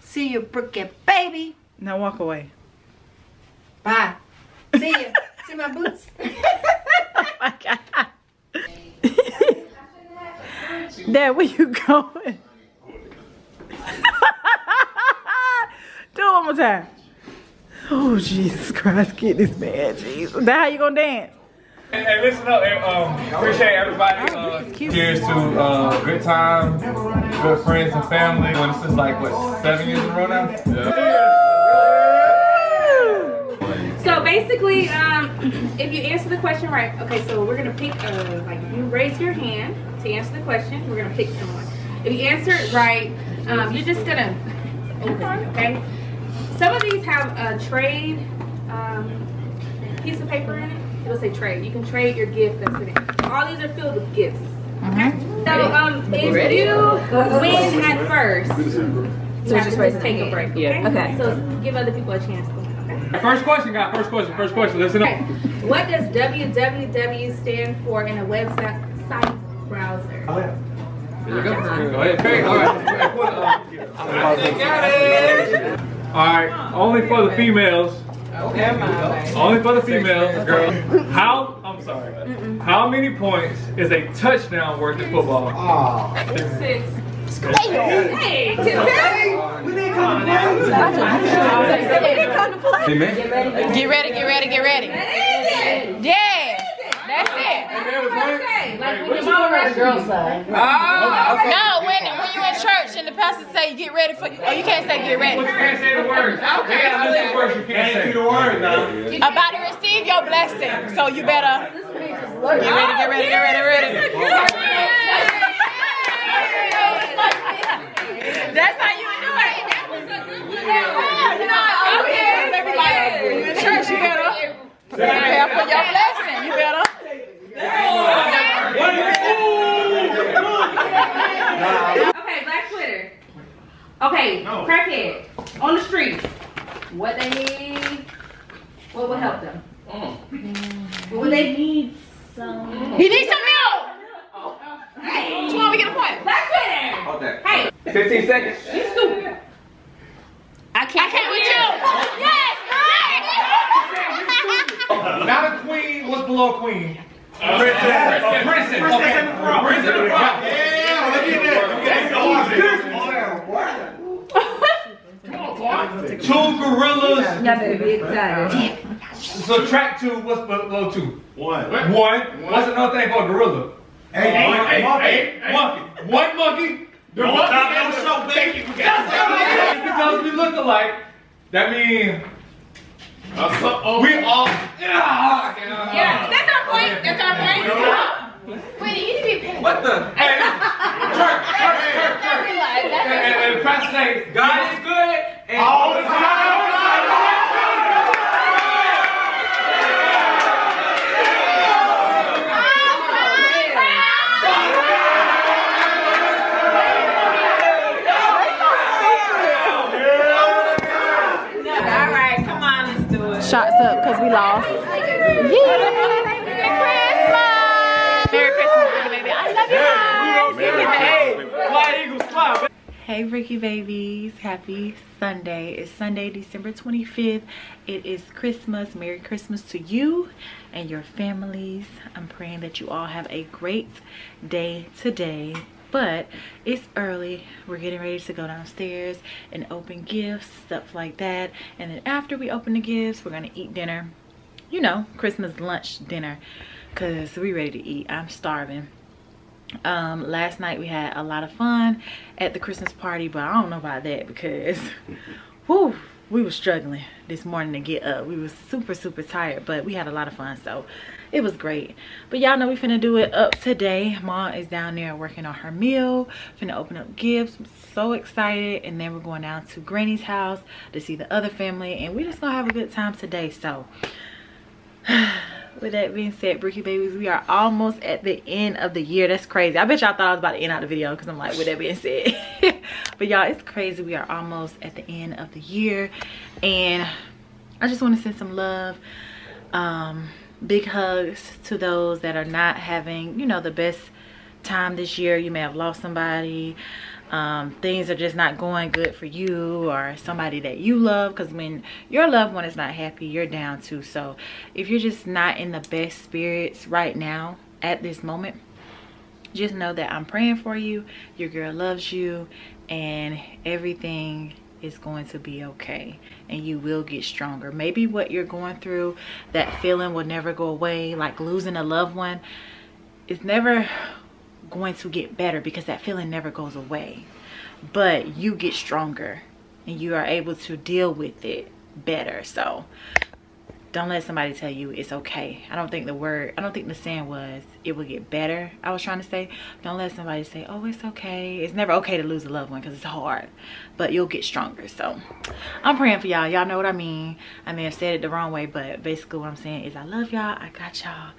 See you, Brooke and baby. Now walk away. Bye. See you. See my boots. Oh my God. Dad, where you going? Do it one more time. Oh, Jesus Christ. Get this man, Jesus. That's how you gonna dance. Hey, listen up. Appreciate everybody. Cheers to good time, good friends and family. When this is like, what, 7 years in a row now? Yeah. So basically, if you answer the question right, okay, so we're gonna pick, like if you raise your hand to answer the question, we're gonna pick someone. If you answer it right, you're just gonna open it, okay? Some of these have a trade piece of paper in it. It'll say trade. You can trade your gift that's in it. All these are filled with gifts. Okay? So if you win at first, you have to just take a break. Okay? Yeah. Okay. So give other people a chance. Okay? First question, guys. First question. Listen up. What does www stand for in a website browser? Oh, yeah. There you go. Go ahead. All right. All right. Only for the females. Only for the females, girl. How many points is a touchdown worth in football? Oh. 6. Hey. We didn't come to play. Get ready. Yeah. That's it. Okay. Like when you're on the girl side. No, when you're in church and the pastor say get ready for, oh, you can't say get ready. You can't say the words. Okay. You can't say the words. About to receive your blessing, so you better get ready. That's how you do it. That was a good one. Everybody in church, you better prepare for your blessing. You better. Okay, Black Twitter. Okay, crackhead on the street. What they need? What will help them? What would they need? He needs some milk. Come on, we get a point. Black Twitter. 15 seconds. You stupid. I can't with you. Yes, right. Not a queen. What's below a queen? A princess. Yeah, look at that. Two gorillas. Yeah, subtract two. What's below two? One. What's another thing for a gorilla? Eight. One monkey. The monkey is so big. Because we look alike. That means we all. Yeah, that's our point. Wait, you need to be paid. What the? Hey, church. And press say, God is good. All the time! Alright, come on, let's do it. Shots up because we lost. Yeah. Merry Christmas, baby. I love you guys. Fly Eagles, fly. Hey Ricky babies, happy Sunday. It's Sunday, December 25th. It is Christmas. Merry Christmas to you and your families. I'm praying that you all have a great day today. But it's early. We're getting ready to go downstairs and open gifts, stuff like that. And then after we open the gifts, we're gonna eat dinner. You know, Christmas lunch dinner, cause we ready to eat. I'm starving. Last night we had a lot of fun at the Christmas party, but I don't know about that because whoo, we were struggling this morning to get up. We were super tired, but we had a lot of fun, so it was great. But y'all know we finna do it up today. Mom is down there working on her meal, finna open up gifts. I'm so excited. And then we're going down to Granny's house to see the other family, and we're just gonna have a good time today. So with that being said, Brookie babies, we are almost at the end of the year. That's crazy. I bet y'all thought I was about to end out the video because I'm like, with that being said. But y'all, it's crazy. We are almost at the end of the year. And I just want to send some love. Big hugs to those that are not having, you know, the best time this year. You may have lost somebody. Things are just not going good for you or somebody that you love, because when your loved one is not happy, you're down too. So if you're just not in the best spirits right now at this moment, just know that I'm praying for you. Your girl loves you and everything is going to be okay, and you will get stronger. Maybe what you're going through, that feeling will never go away. Like losing a loved one, it's never going to get better because that feeling never goes away, but you get stronger and you are able to deal with it better. So don't let somebody tell you it's okay. I don't think the saying was it will get better. I was trying to say, don't let somebody say, oh, it's okay. It's never okay to lose a loved one because it's hard, but you'll get stronger. So I'm praying for y'all. Y'all know what I mean. I may have said it the wrong way, but basically what I'm saying is I love y'all. I got y'all,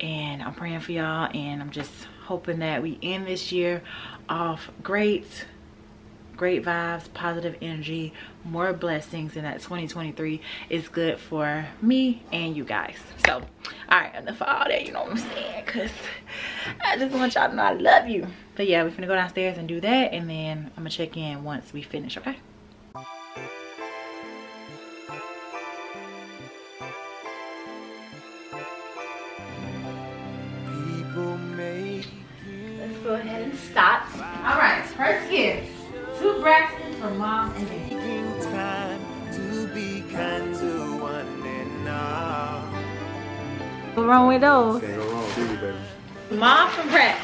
and I'm praying for y'all, and I'm just hoping that we end this year off great vibes, positive energy, more blessings, and that 2023 is good for me and you guys. So all right, enough of all that, you know what I'm saying, because I just want y'all to know I love you. But yeah, we're gonna go downstairs and do that, and then I'm gonna check in once we finish. Okay. Go ahead and stop. All right, first gift. Two Braxton for mom and dad. Taking time to be kind to one another. What's wrong with those? Ain't no wrong with you, baby. Mom from Brax.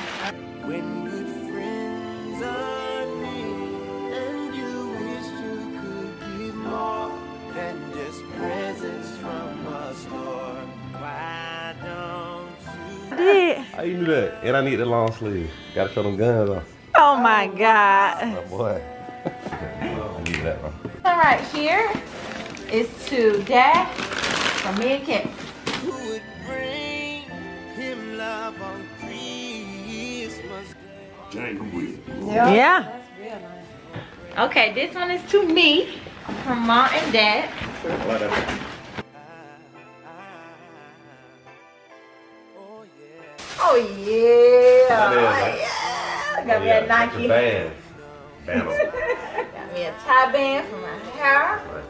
When good friends are made and you wish you could give more than just presents from a store, why don't you? How you do that? And I need the long sleeve. Gotta show them guns off. Oh my God. Oh boy. I need that one. All right, here is to Dad from me and Kevin. Who would bring him love on Christmas Day? Yeah. Nice. Okay, this one is to me from Mom and Dad. Whatever. Oh yeah, oh yeah. I got me a Nike. Bama. Got me a tie band for my hair. Right.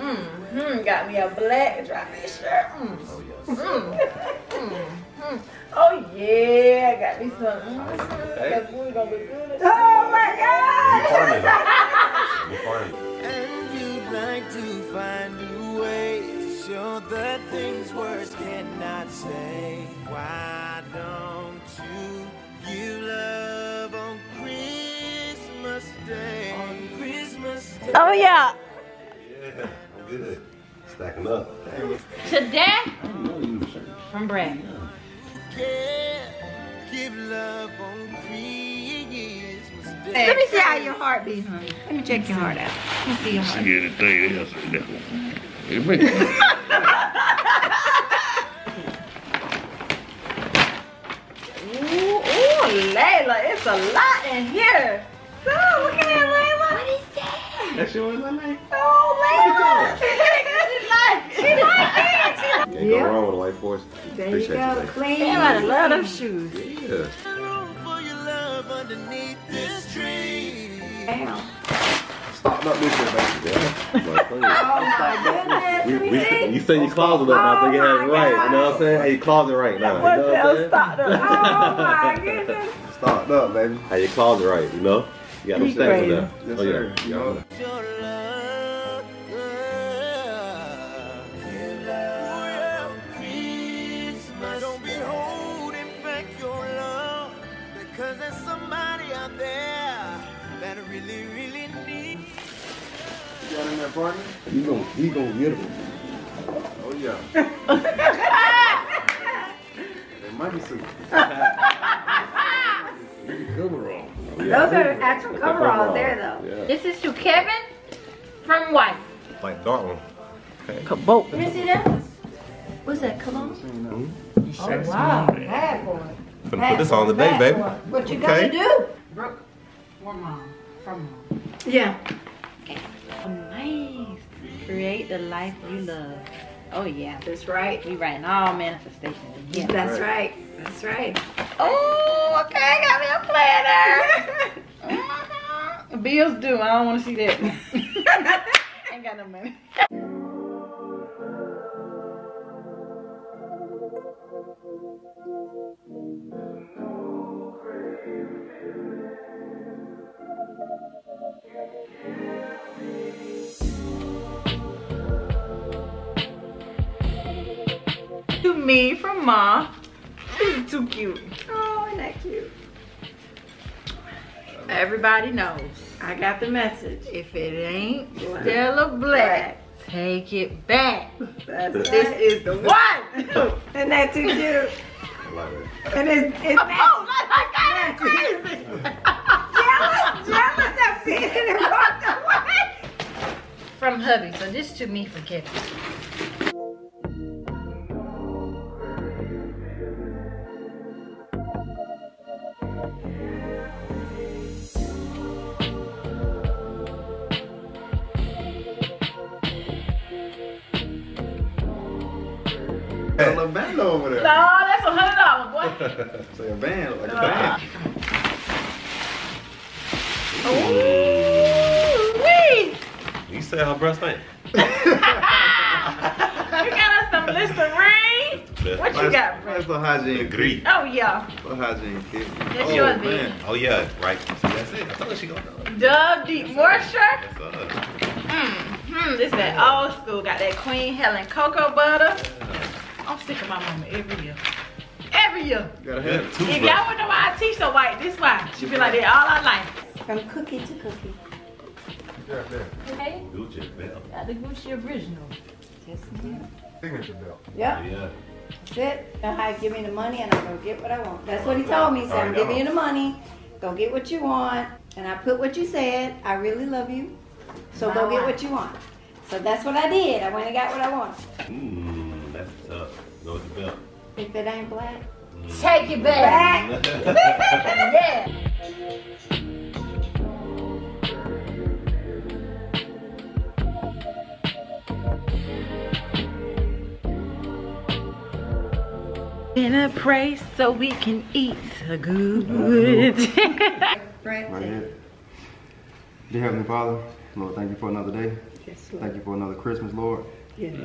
Mm-hmm. Got me a black dry fit shirt. Mm. Oh, yes. Mm. Mm-hmm. Oh, yeah. Got me some. That food gonna be good. Oh, my God. And you'd like to find new ways to show the things words cannot say. Why don't you? You love on Christmas Day. On Christmas Day. Oh, yeah. Yeah, good. Stacking up. Today, I'm Brad. Give love on Christmas Day. Let me see how your heart beats, honey. Let me check your heart out. Let me see your heart. She get anything else in there. Layla, it's a lot in here. So, look at that, Layla. What is that? That's yours, Layla? Oh, Layla. She likes it. Can't go wrong with a life force. There you go, clean. Damn, I love them shoes. Yeah. Damn. Stop not losing that baby. Oh, my goodness. You set your closet up now, so you have it right. You know what I'm saying? How you closet right now. You know what I'm saying? Stopped up. Oh, my goodness. Stopped up, baby. How your closet right, you know? You got them stacks in there. Yes, sir. You got them. Don't be holding back your love, because there's somebody out there that really, really needs. You gonna get him. Oh yeah. It might be some. Coveralls. Oh, yeah. Those are actual coveralls there though. Yeah. This is to Kevin from White. Like dark one. Okay. Kabote. Can you see that? What's that? Cologne? Mm-hmm. Oh wow, bad boy. I'm gonna put this on today, baby. What you gotta do? Brooke, from mom. Yeah. Amazed. Create the life you love. Oh yeah, that's right. We writing all manifestations. Yeah, that's right. That's right. Oh, okay, I got me a planner. Uh-huh. Bills due. I don't want to see that. Ain't got no money. To me from Ma. This is too cute. Oh, isn't that cute? Everybody knows. I got the message. If it ain't Stella Black, take it back. That's right. This is the one. Isn't that too cute? I love it. And it's oh, I got it crazy. Jealous of seeing it and walked away. From hubby. So this to me for Kevin. A band over there. No, that's $100, boy. Say a band, like a band. Ooh, wee! You said her breast ain't. You got us some Listerine. What you got, bro? That's the hygiene cream. Oh yeah. The hygiene cream. That's yours, baby. Oh yeah, right. So that's it. I told her she gonna know. Dove Deep Moisture. That's us. Mm-hmm. This is that old school. Got that Queen Helen cocoa butter. I'm sick of my mama every year. Every year. Gotta have it. If y'all wouldn't know why I teach so white, this why. She be like that all her life. From cookie to cookie. Okay. Gucci belt. Got the Gucci original. Yes, ma'am. Signature belt. Yep. Yeah. That's it. Now I give me the money and I'm gonna get what I want. That's what he told me. So I'm giving you the money. Go get what you want. And I put what you said. I really love you. So go get what you want. So that's what I did. I went and got what I wanted. Mm. That's tough. Go with the belt. If it ain't black, take it back. Yeah. And I pray so we can eat a good. Right. Dear Heavenly Father, Lord, thank you for another day. Yes, Lord. Thank you for another Christmas, Lord. Yes.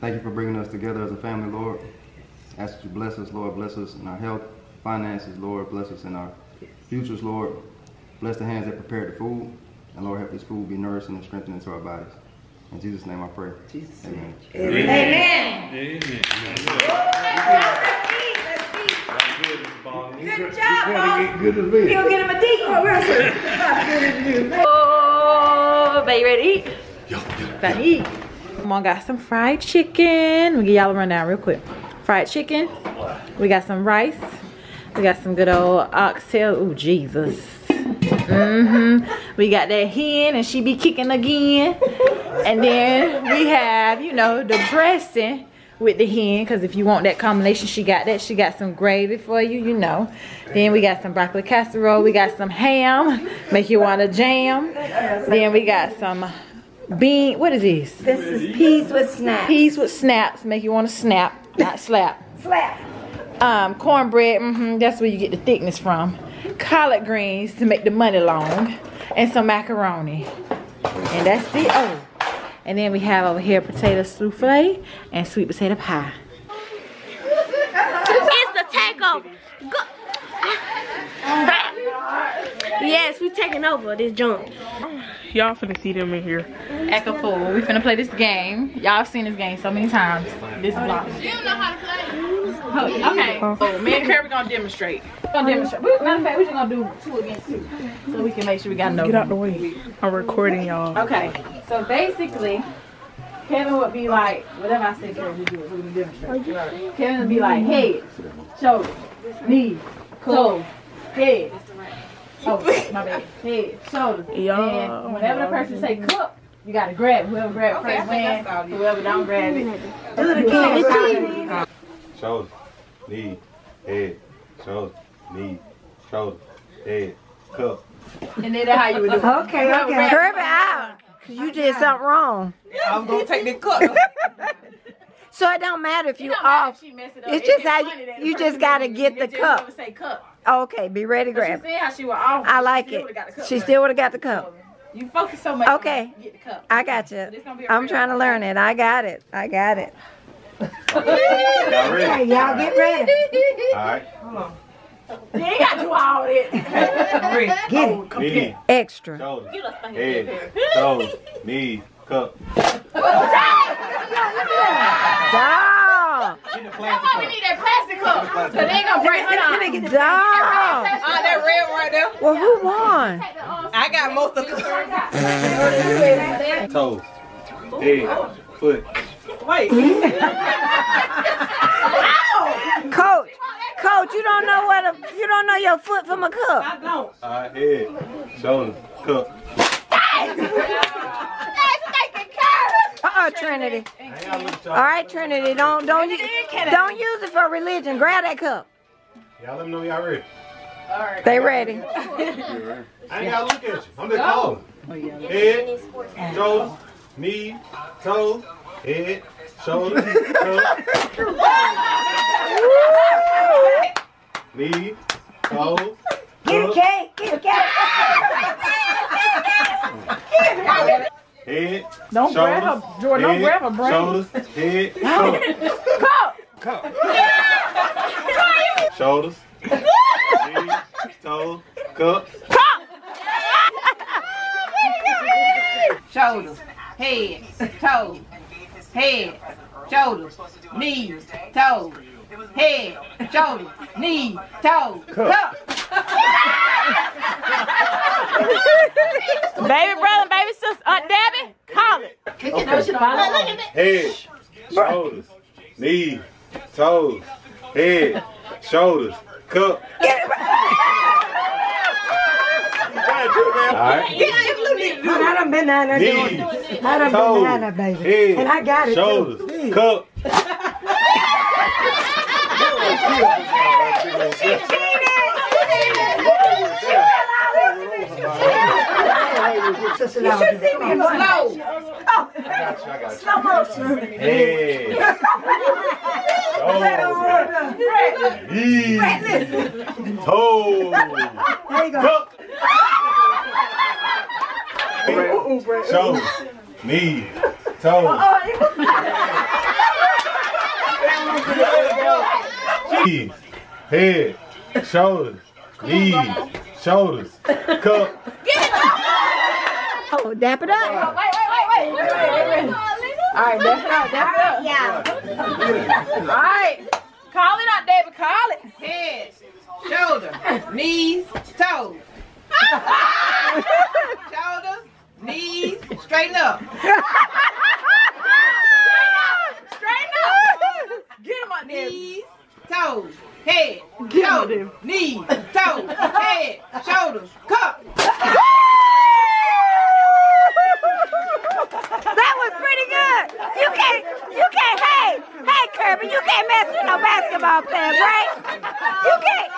Thank you for bringing us together as a family, Lord. Yes. Ask that you bless us, Lord. Bless us in our health, finances, Lord. Bless us in our futures, Lord. Bless the hands that prepared the food. And Lord, help this food be nourishing and strengthening to our bodies. In Jesus' name I pray. Jesus. Amen. Amen. Amen. Amen. Amen. Good job, boss. You'll get him a deep. Oh, baby, you ready to eat? Yeah. About to eat. Come on, got some fried chicken. We'll give y'all a rundown real quick. Fried chicken. We got some rice. We got some good old oxtail. Ooh, Jesus. We got that hen, and she be kicking again. And then we have, you know, the dressing with the hen, because if you want that combination, she got that. She got some gravy for you, you know. Then we got some broccoli casserole. We got some ham, make you want to jam. Then we got some bean. What is this? This is peas with snaps. Peas with snaps, make you want to snap, not slap. Slap. Cornbread. That's where you get the thickness from. Collard greens to make the money long, and some macaroni. And that's it. Oh. And then we have over here potato souffle and sweet potato pie. It's the takeover. Go. Yes, we taking over this junk. Y'all finna see them in here. Act a fool. We finna play this game. Y'all seen this game so many times. This block. You don't know how to play. Okay. So me and Kirby gonna demonstrate. Matter of fact, we just gonna do 2 against 2, so we can make sure we got no. Get out the way. I'm recording, y'all. Okay. So basically, Kevin would be like, whatever I say, Kevin, we do it. We can demonstrate. Right. Kevin would be like, head, shoulder, knee, toe, head. Oh, my bad. Head, shoulder. Yeah. And whenever the person say cup, you gotta grab it. Whoever grabs first wins. Whoever don't grab it. Do it again. Shoulder, knee, head, shoulder, knee, shoulder, head, cup. And then that's how you would do it. Okay, okay. Grab it out. You did something wrong. I'm gonna take the cup. So it don't matter if you off. It's just how you just gotta get the cup. Okay, be ready to grab. I like it. She still would have got the cup. You focus so much. Okay, I got you. I'm trying to learn it. I got it. I got it. Okay, y'all get ready. All right. Hold on. They ain't got to do all it. Get it. Knee, extra. Shoulder, head, toes, knee, cup. Dog. That's why we need that plastic cup. So they ain't going to break it off. Dog. That red right there. Well, who won? I got most of the cup. Toes, head, foot. Wait. Coach. Coach, you don't know what you don't know your foot from a cup. I don't. Head, shoulder, cup. That's taking care. Trinity. All right, Trinity, don't use it for religion. Grab that cup. Y'all let me know y'all ready. All right. They ready. I ain't gotta look at you. I'm just calling. Head, shoulder, knee, toe, head, shoulder, cup. Knee, toes. Get a cake, get a cake. Head, don't grab her, Jordan. Don't grab her brain. Shoulders, head, cup. Cup. Shoulders, knees, toes, cup. Cup. Shoulders, head, toes, head, shoulders, knees, toes. Head, shoulder, knee, toe, cup. Baby brother, baby sister, Aunt Debbie, call it. Okay. Head, shoulders, knees, toes, head, shoulders, cup. Get it right. All right. I done been down there doing this. I done been down there, baby. Head, and I got it. Shoulders, too. Cup. You should see me slow. Oh, slow motion. Hey. Toe. There you go. Show me. Toe. Head. Shoulders. Knees. Shoulders. Cup. Oh, dap it up. Wait. All right, dap it up. Yeah. All right. Call it out, David. Call it. Head, shoulder, knees, toes. Shoulders, knees, straighten up. Straighten up. Get him on there. Knees, toes, head, shoulders, knees, toes, head, shoulders, cup. That was pretty good. You can't, hey Kirby, you can't mess with no basketball players, right? You can't,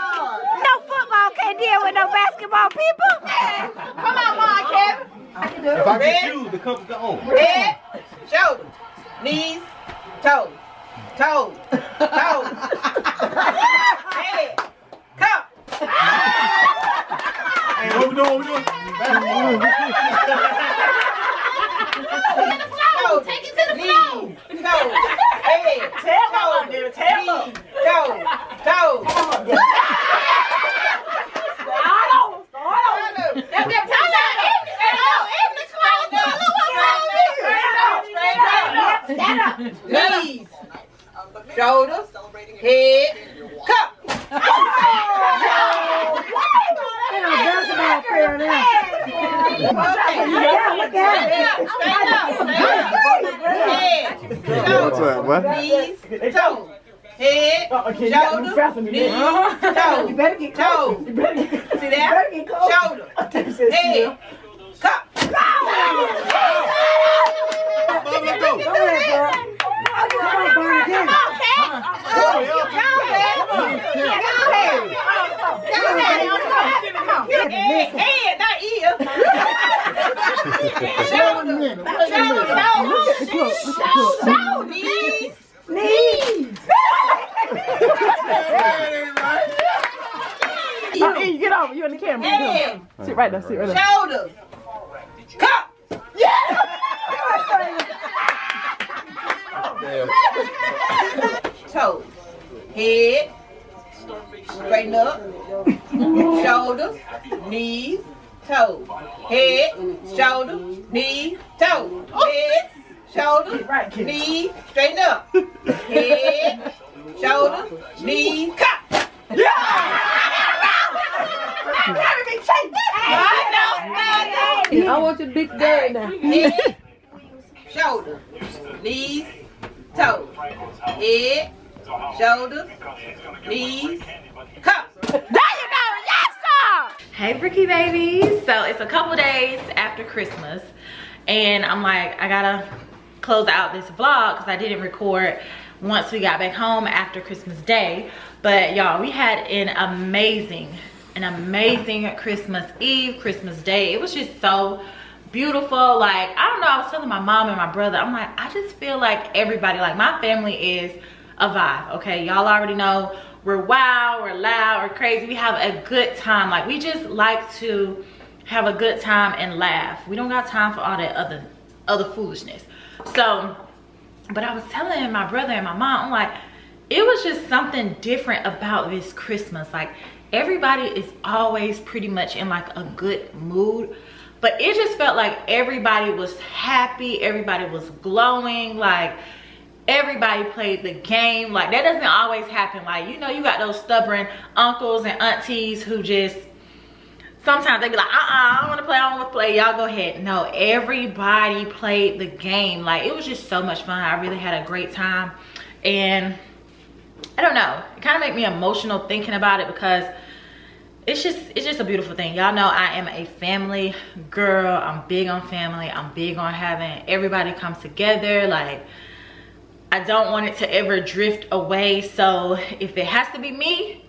no football can't deal with no basketball people. Hey, come on, Mom, Kevin. I can do it. If I get you, the cup go on. Head, shoulders, knees, toes. Head, cup. Hey, what we doing? Close out this vlog because I didn't record once we got back home after Christmas Day. But y'all, we had an amazing Christmas Eve, Christmas Day. It was just so beautiful. Like, I don't know, I was telling my mom and my brother, I'm like, I just feel like everybody, like my family is a vibe, okay? Y'all already know we're wild, we're loud, we're crazy. We have a good time. Like, we just like to have a good time and laugh. We don't got time for all that other foolishness. So, but I was telling my brother and my mom, I'm like, it was just something different about this Christmas. Like, everybody is always pretty much in like a good mood, but it just felt like everybody was happy, everybody was glowing, like everybody played the game. Like, that doesn't always happen. Like, you know, you got those stubborn uncles and aunties who just sometimes they be like, I don't want to play, y'all go ahead. No, everybody played the game. Like, it was just so much fun. I really had a great time. And I don't know, it kind of made me emotional thinking about it because it's just a beautiful thing. Y'all know I am a family girl. I'm big on family. I'm big on having everybody come together. Like, I don't want it to ever drift away. So if it has to be me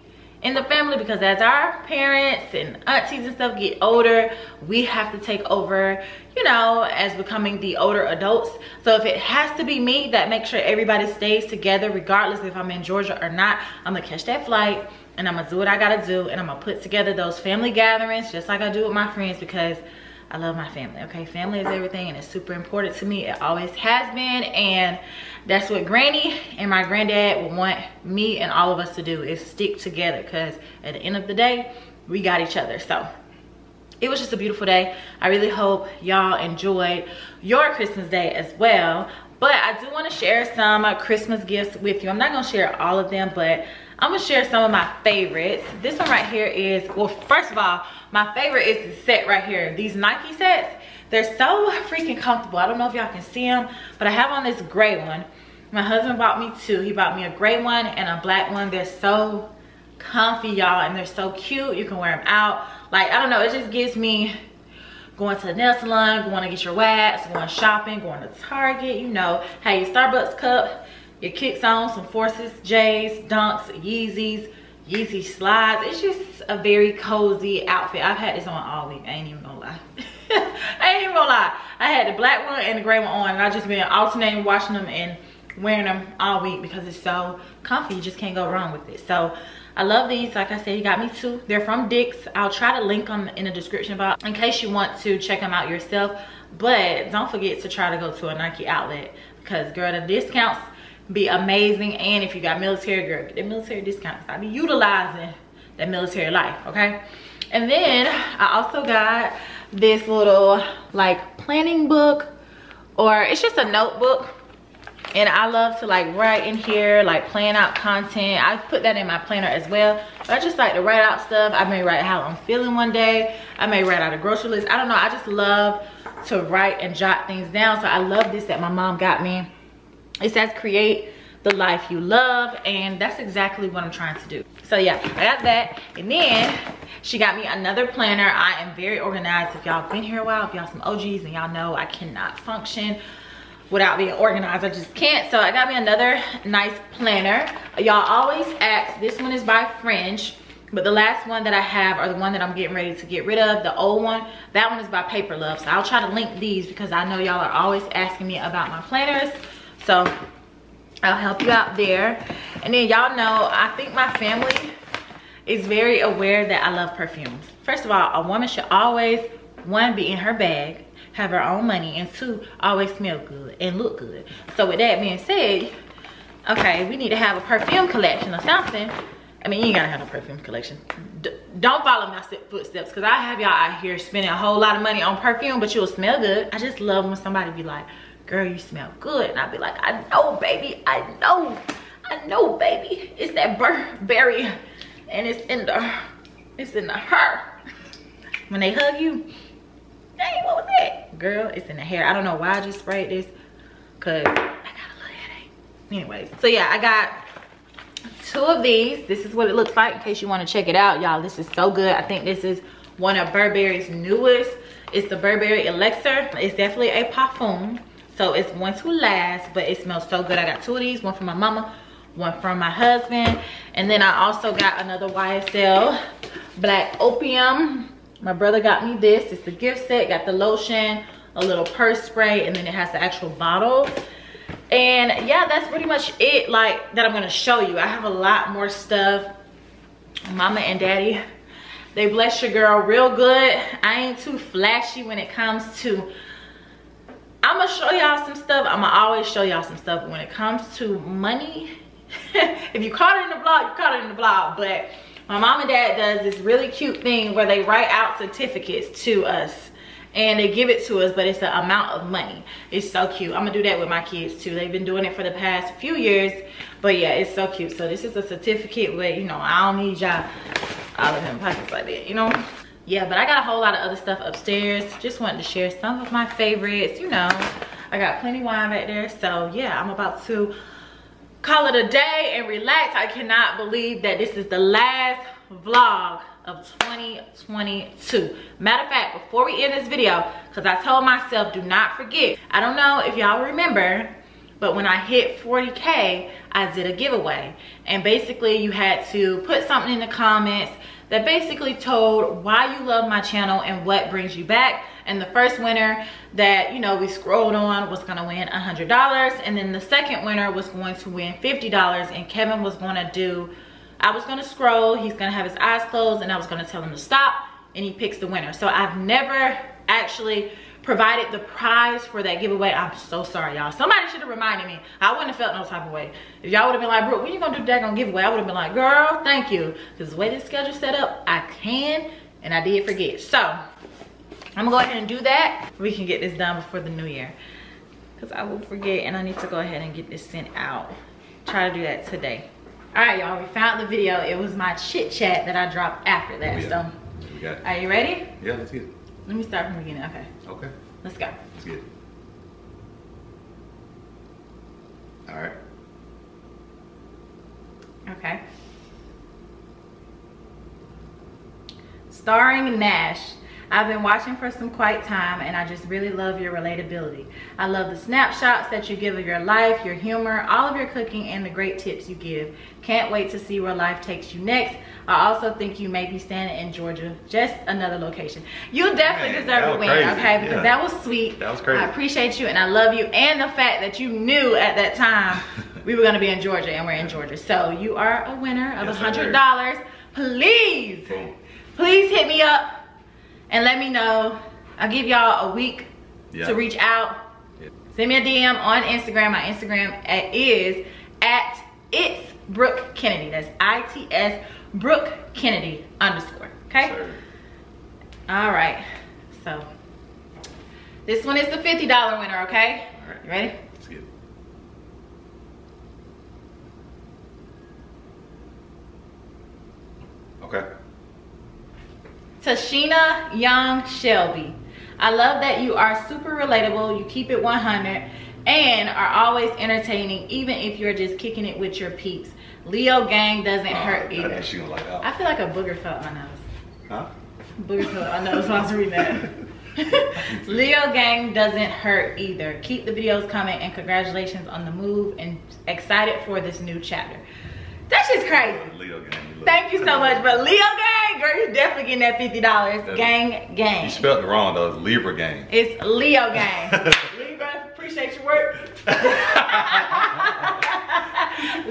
in the family, because as our parents and aunties and stuff get older, we have to take over, you know, as becoming the older adults. So if it has to be me that makes sure everybody stays together, regardless if I'm in Georgia or not, I'm gonna catch that flight and I'm gonna do what I gotta do, and I'm gonna put together those family gatherings just like I do with my friends, because I love my family, okay? Family is everything, and it's super important to me. It always has been, and that's what Granny and my granddad would want me and all of us to do, is stick together, because at the end of the day, we got each other. So it was just a beautiful day. I really hope y'all enjoyed your Christmas day as well. But I do want to share some Christmas gifts with you. I'm not going to share all of them, but I'm going to share some of my favorites. This one right here is, well, first of all, my favorite is the set right here. These Nike sets, they're so freaking comfortable. I don't know if y'all can see them, but I have on this gray one. My husband bought me two. He bought me a gray one and a black one. They're so comfy, y'all, and they're so cute. You can wear them out. Like, I don't know, it just gives me... going to the nail salon, going to get your wax, going shopping, going to Target, you know, have your Starbucks cup, your kicks on, some Forces, J's, Dunks, Yeezys, Yeezy slides. It's just a very cozy outfit. I've had this on all week. I ain't even gonna lie. I ain't even gonna lie. I had the black one and the gray one on, and I've just been alternating washing them and wearing them all week because it's so comfy. You just can't go wrong with it. So I love these. Like I said, he got me two. They're from Dick's. I'll try to link them in the description box in case you want to check them out yourself. But don't forget to try to go to a Nike outlet, because, girl, the discounts be amazing. And if you got military, girl, get the military discounts. I be utilizing that military life, okay? And then I also got this little, like, planning book, or it's just a notebook. And I love to, like, write in here, like, plan out content. I put that in my planner as well. But I just like to write out stuff. I may write how I'm feeling one day. I may write out a grocery list. I don't know. I just love to write and jot things down. So I love this that my mom got me. It says, create the life you love. And that's exactly what I'm trying to do. So, yeah, I got that. And then she got me another planner. I am very organized. If y'all been here a while, if y'all some OGs and y'all know I cannot function without being organized. I just can't. So I got me another nice planner. Y'all always ask, this one is by Fringe, but the last one that I have, or the one that I'm getting ready to get rid of, the old one, that one is by Paper Love. So I'll try to link these, because I know y'all are always asking me about my planners. So I'll help you out there. And then y'all know, I think my family is very aware that I love perfumes. First of all, a woman should always, one, be in her bag, have her own money, and two, always smell good and look good. So with that being said, okay, we need to have a perfume collection or something. I mean, you ain't gotta have no perfume collection. Don't follow my footsteps, because I have y'all out here spending a whole lot of money on perfume, but you'll smell good. I just love when somebody be like, girl, you smell good. And I'll be like, I know, baby, I know, baby. It's that Burberry, and it's in the hair. When they hug you, dang, what was that? Girl, it's in the hair. I don't know why I just sprayed this, because I got a little headache. Anyways, so yeah, I got two of these. This is what it looks like in case you want to check it out. Y'all, this is so good. I think this is one of Burberry's newest. It's the Burberry Elixir. It's definitely a parfum, so it's one to last, but it smells so good. I got two of these, one from my mama, one from my husband. And then I also got another YSL Black Opium. My brother got me this. It's the gift set. Got the lotion, a little purse spray, and then it has the actual bottle. And yeah, that's pretty much it, like, that I'm gonna show you. I have a lot more stuff. Mama and daddy, they bless your girl real good. I ain't too flashy when it comes to, I'm gonna show y'all some stuff. I'm gonna always show y'all some stuff. When it comes to money, if you caught it in the vlog, you caught it in the vlog. But my mom and dad does this really cute thing where they write out certificates to us, and they give it to us, but it's an amount of money. It's so cute. I'm gonna do that with my kids too. They've been doing it for the past few years, but yeah, it's so cute. So this is a certificate where, you know, I don't need y'all all of them pockets like that, you know? Yeah, but I got a whole lot of other stuff upstairs. Just wanted to share some of my favorites, you know. I got plenty of wine right there. So yeah, I'm about to call it a day and relax. I cannot believe that this is the last vlog of 2022. Matter of fact, before we end this video, because I told myself, do not forget. I don't know if y'all remember, but when I hit 40K, I did a giveaway. And basically, you had to put something in the comments that basically told why you love my channel and what brings you back. And the first winner that, you know, we scrolled on was gonna win $100. And then the second winner was going to win $50. And Kevin was gonna do, I was gonna scroll, he's gonna have his eyes closed, and I was gonna tell him to stop, and he picks the winner. So I've never actually provided the prize for that giveaway. I'm so sorry, y'all. Somebody should have reminded me. I wouldn't have felt no type of way. If y'all would have been like, Brooke, when you gonna do that giveaway? I would have been like, girl, thank you. Because the way this schedule set up, I can, and I did forget. So I'm gonna go ahead and do that. We can get this done before the new year. Because I will forget, and I need to go ahead and get this sent out. Try to do that today. All right, y'all, we found the video. It was my chit chat that I dropped after that. Oh, yeah. So we got it. Are you ready? Yeah, let's get it. Let me start from the beginning. Okay. Okay. Let's go. Let's get it. All right. Okay. Starring Nash. I've been watching for some quite time, and I just really love your relatability. I love the snapshots that you give of your life, your humor, all of your cooking, and the great tips you give. Can't wait to see where life takes you next. I also think you may be standing in Georgia, just another location. You definitely deserve a win, okay? Because that was sweet. That was crazy. I appreciate you, and I love you, and the fact that you knew at that time we were going to be in Georgia, and we're in Georgia. So you are a winner of $100. Please, please hit me up. And let me know. I'll give y'all a week to reach out. Send me a DM on Instagram. My Instagram is at It's Brooke Kennedy. That's ITS Brooke Kennedy _ Okay? Sure. All right. So this one is the $50 winner, okay? All right. You ready? Let's get it. Okay. Tashina Young Shelby, I love that you are super relatable, you keep it 100, and are always entertaining, even if you're just kicking it with your peeps. Leo gang doesn't hurt either. I feel like a booger felt my nose. Huh? Booger felt my nose while I was reading that. Leo gang doesn't hurt either. Keep the videos coming, and congratulations on the move, and excited for this new chapter. That's just crazy. Leo gang. Thank you so much, but Leo gang, girl, you're definitely getting that $50. Gang, gang. You spelled it wrong though. It's Libra gang. It's Leo gang. Libra, appreciate your work.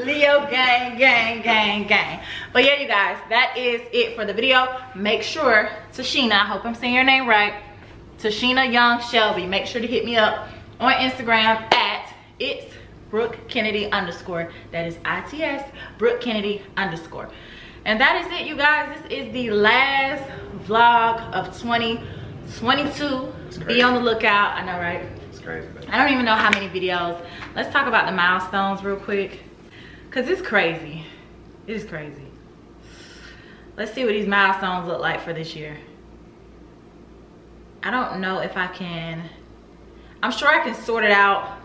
Leo gang, gang, gang, gang. But yeah, you guys, that is it for the video. Make sure, Tashina, I hope I'm saying your name right, Tashina Young Shelby, make sure to hit me up on Instagram at It's Brooke Kennedy _ That is ITS Brooke Kennedy _ And that is it, you guys. This is the last vlog of 2022. Be on the lookout. I know, right? It's crazy, baby. I don't even know how many videos. Let's talk about the milestones real quick, because it's crazy. It is crazy. Let's see what these milestones look like for this year. I don't know if I can. I'm sure I can sort it out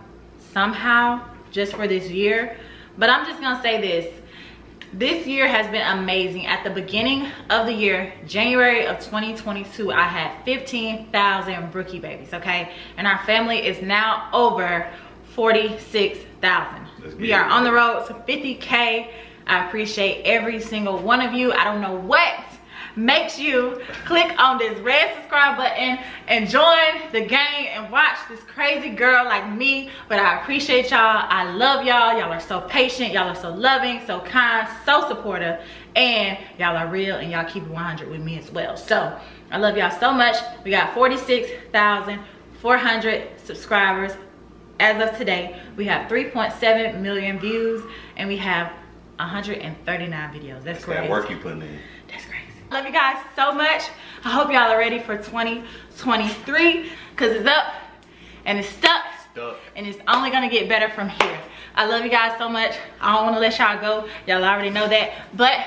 somehow just for this year, but I'm just gonna say this year has been amazing. At the beginning of the year, January of 2022, I had 15,000 Brookie babies, okay? And our family is now over 46,000. We are on the road to 50K. I appreciate every single one of you. I don't know what makes you click on this red subscribe button and join the game and watch this crazy girl like me, but I appreciate y'all. I love y'all. Y'all are so patient, y'all are so loving, so kind, so supportive, and y'all are real, and y'all keep it 100 with me as well. So I love y'all so much. We got 46,400 subscribers as of today. We have 3.7 million views, and we have 139 videos. That's crazy. That work you putting in, that's crazy. Love you guys so much. I hope y'all are ready for 2023, because it's up and it's stuck, and it's only gonna get better from here. I love you guys so much. I don't want to let y'all go. Y'all already know that, but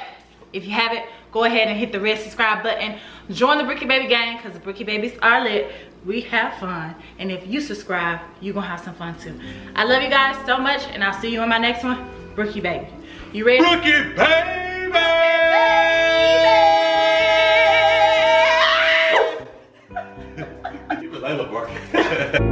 if you haven't, go ahead and hit the red subscribe button. Join the Brookie Baby gang, because the Brookie Babies are lit. We have fun, and if you subscribe, you're gonna have some fun too. I love you guys so much, and I'll see you in my next one. Brookie Baby, you ready? Brookie Baby. Layla barking.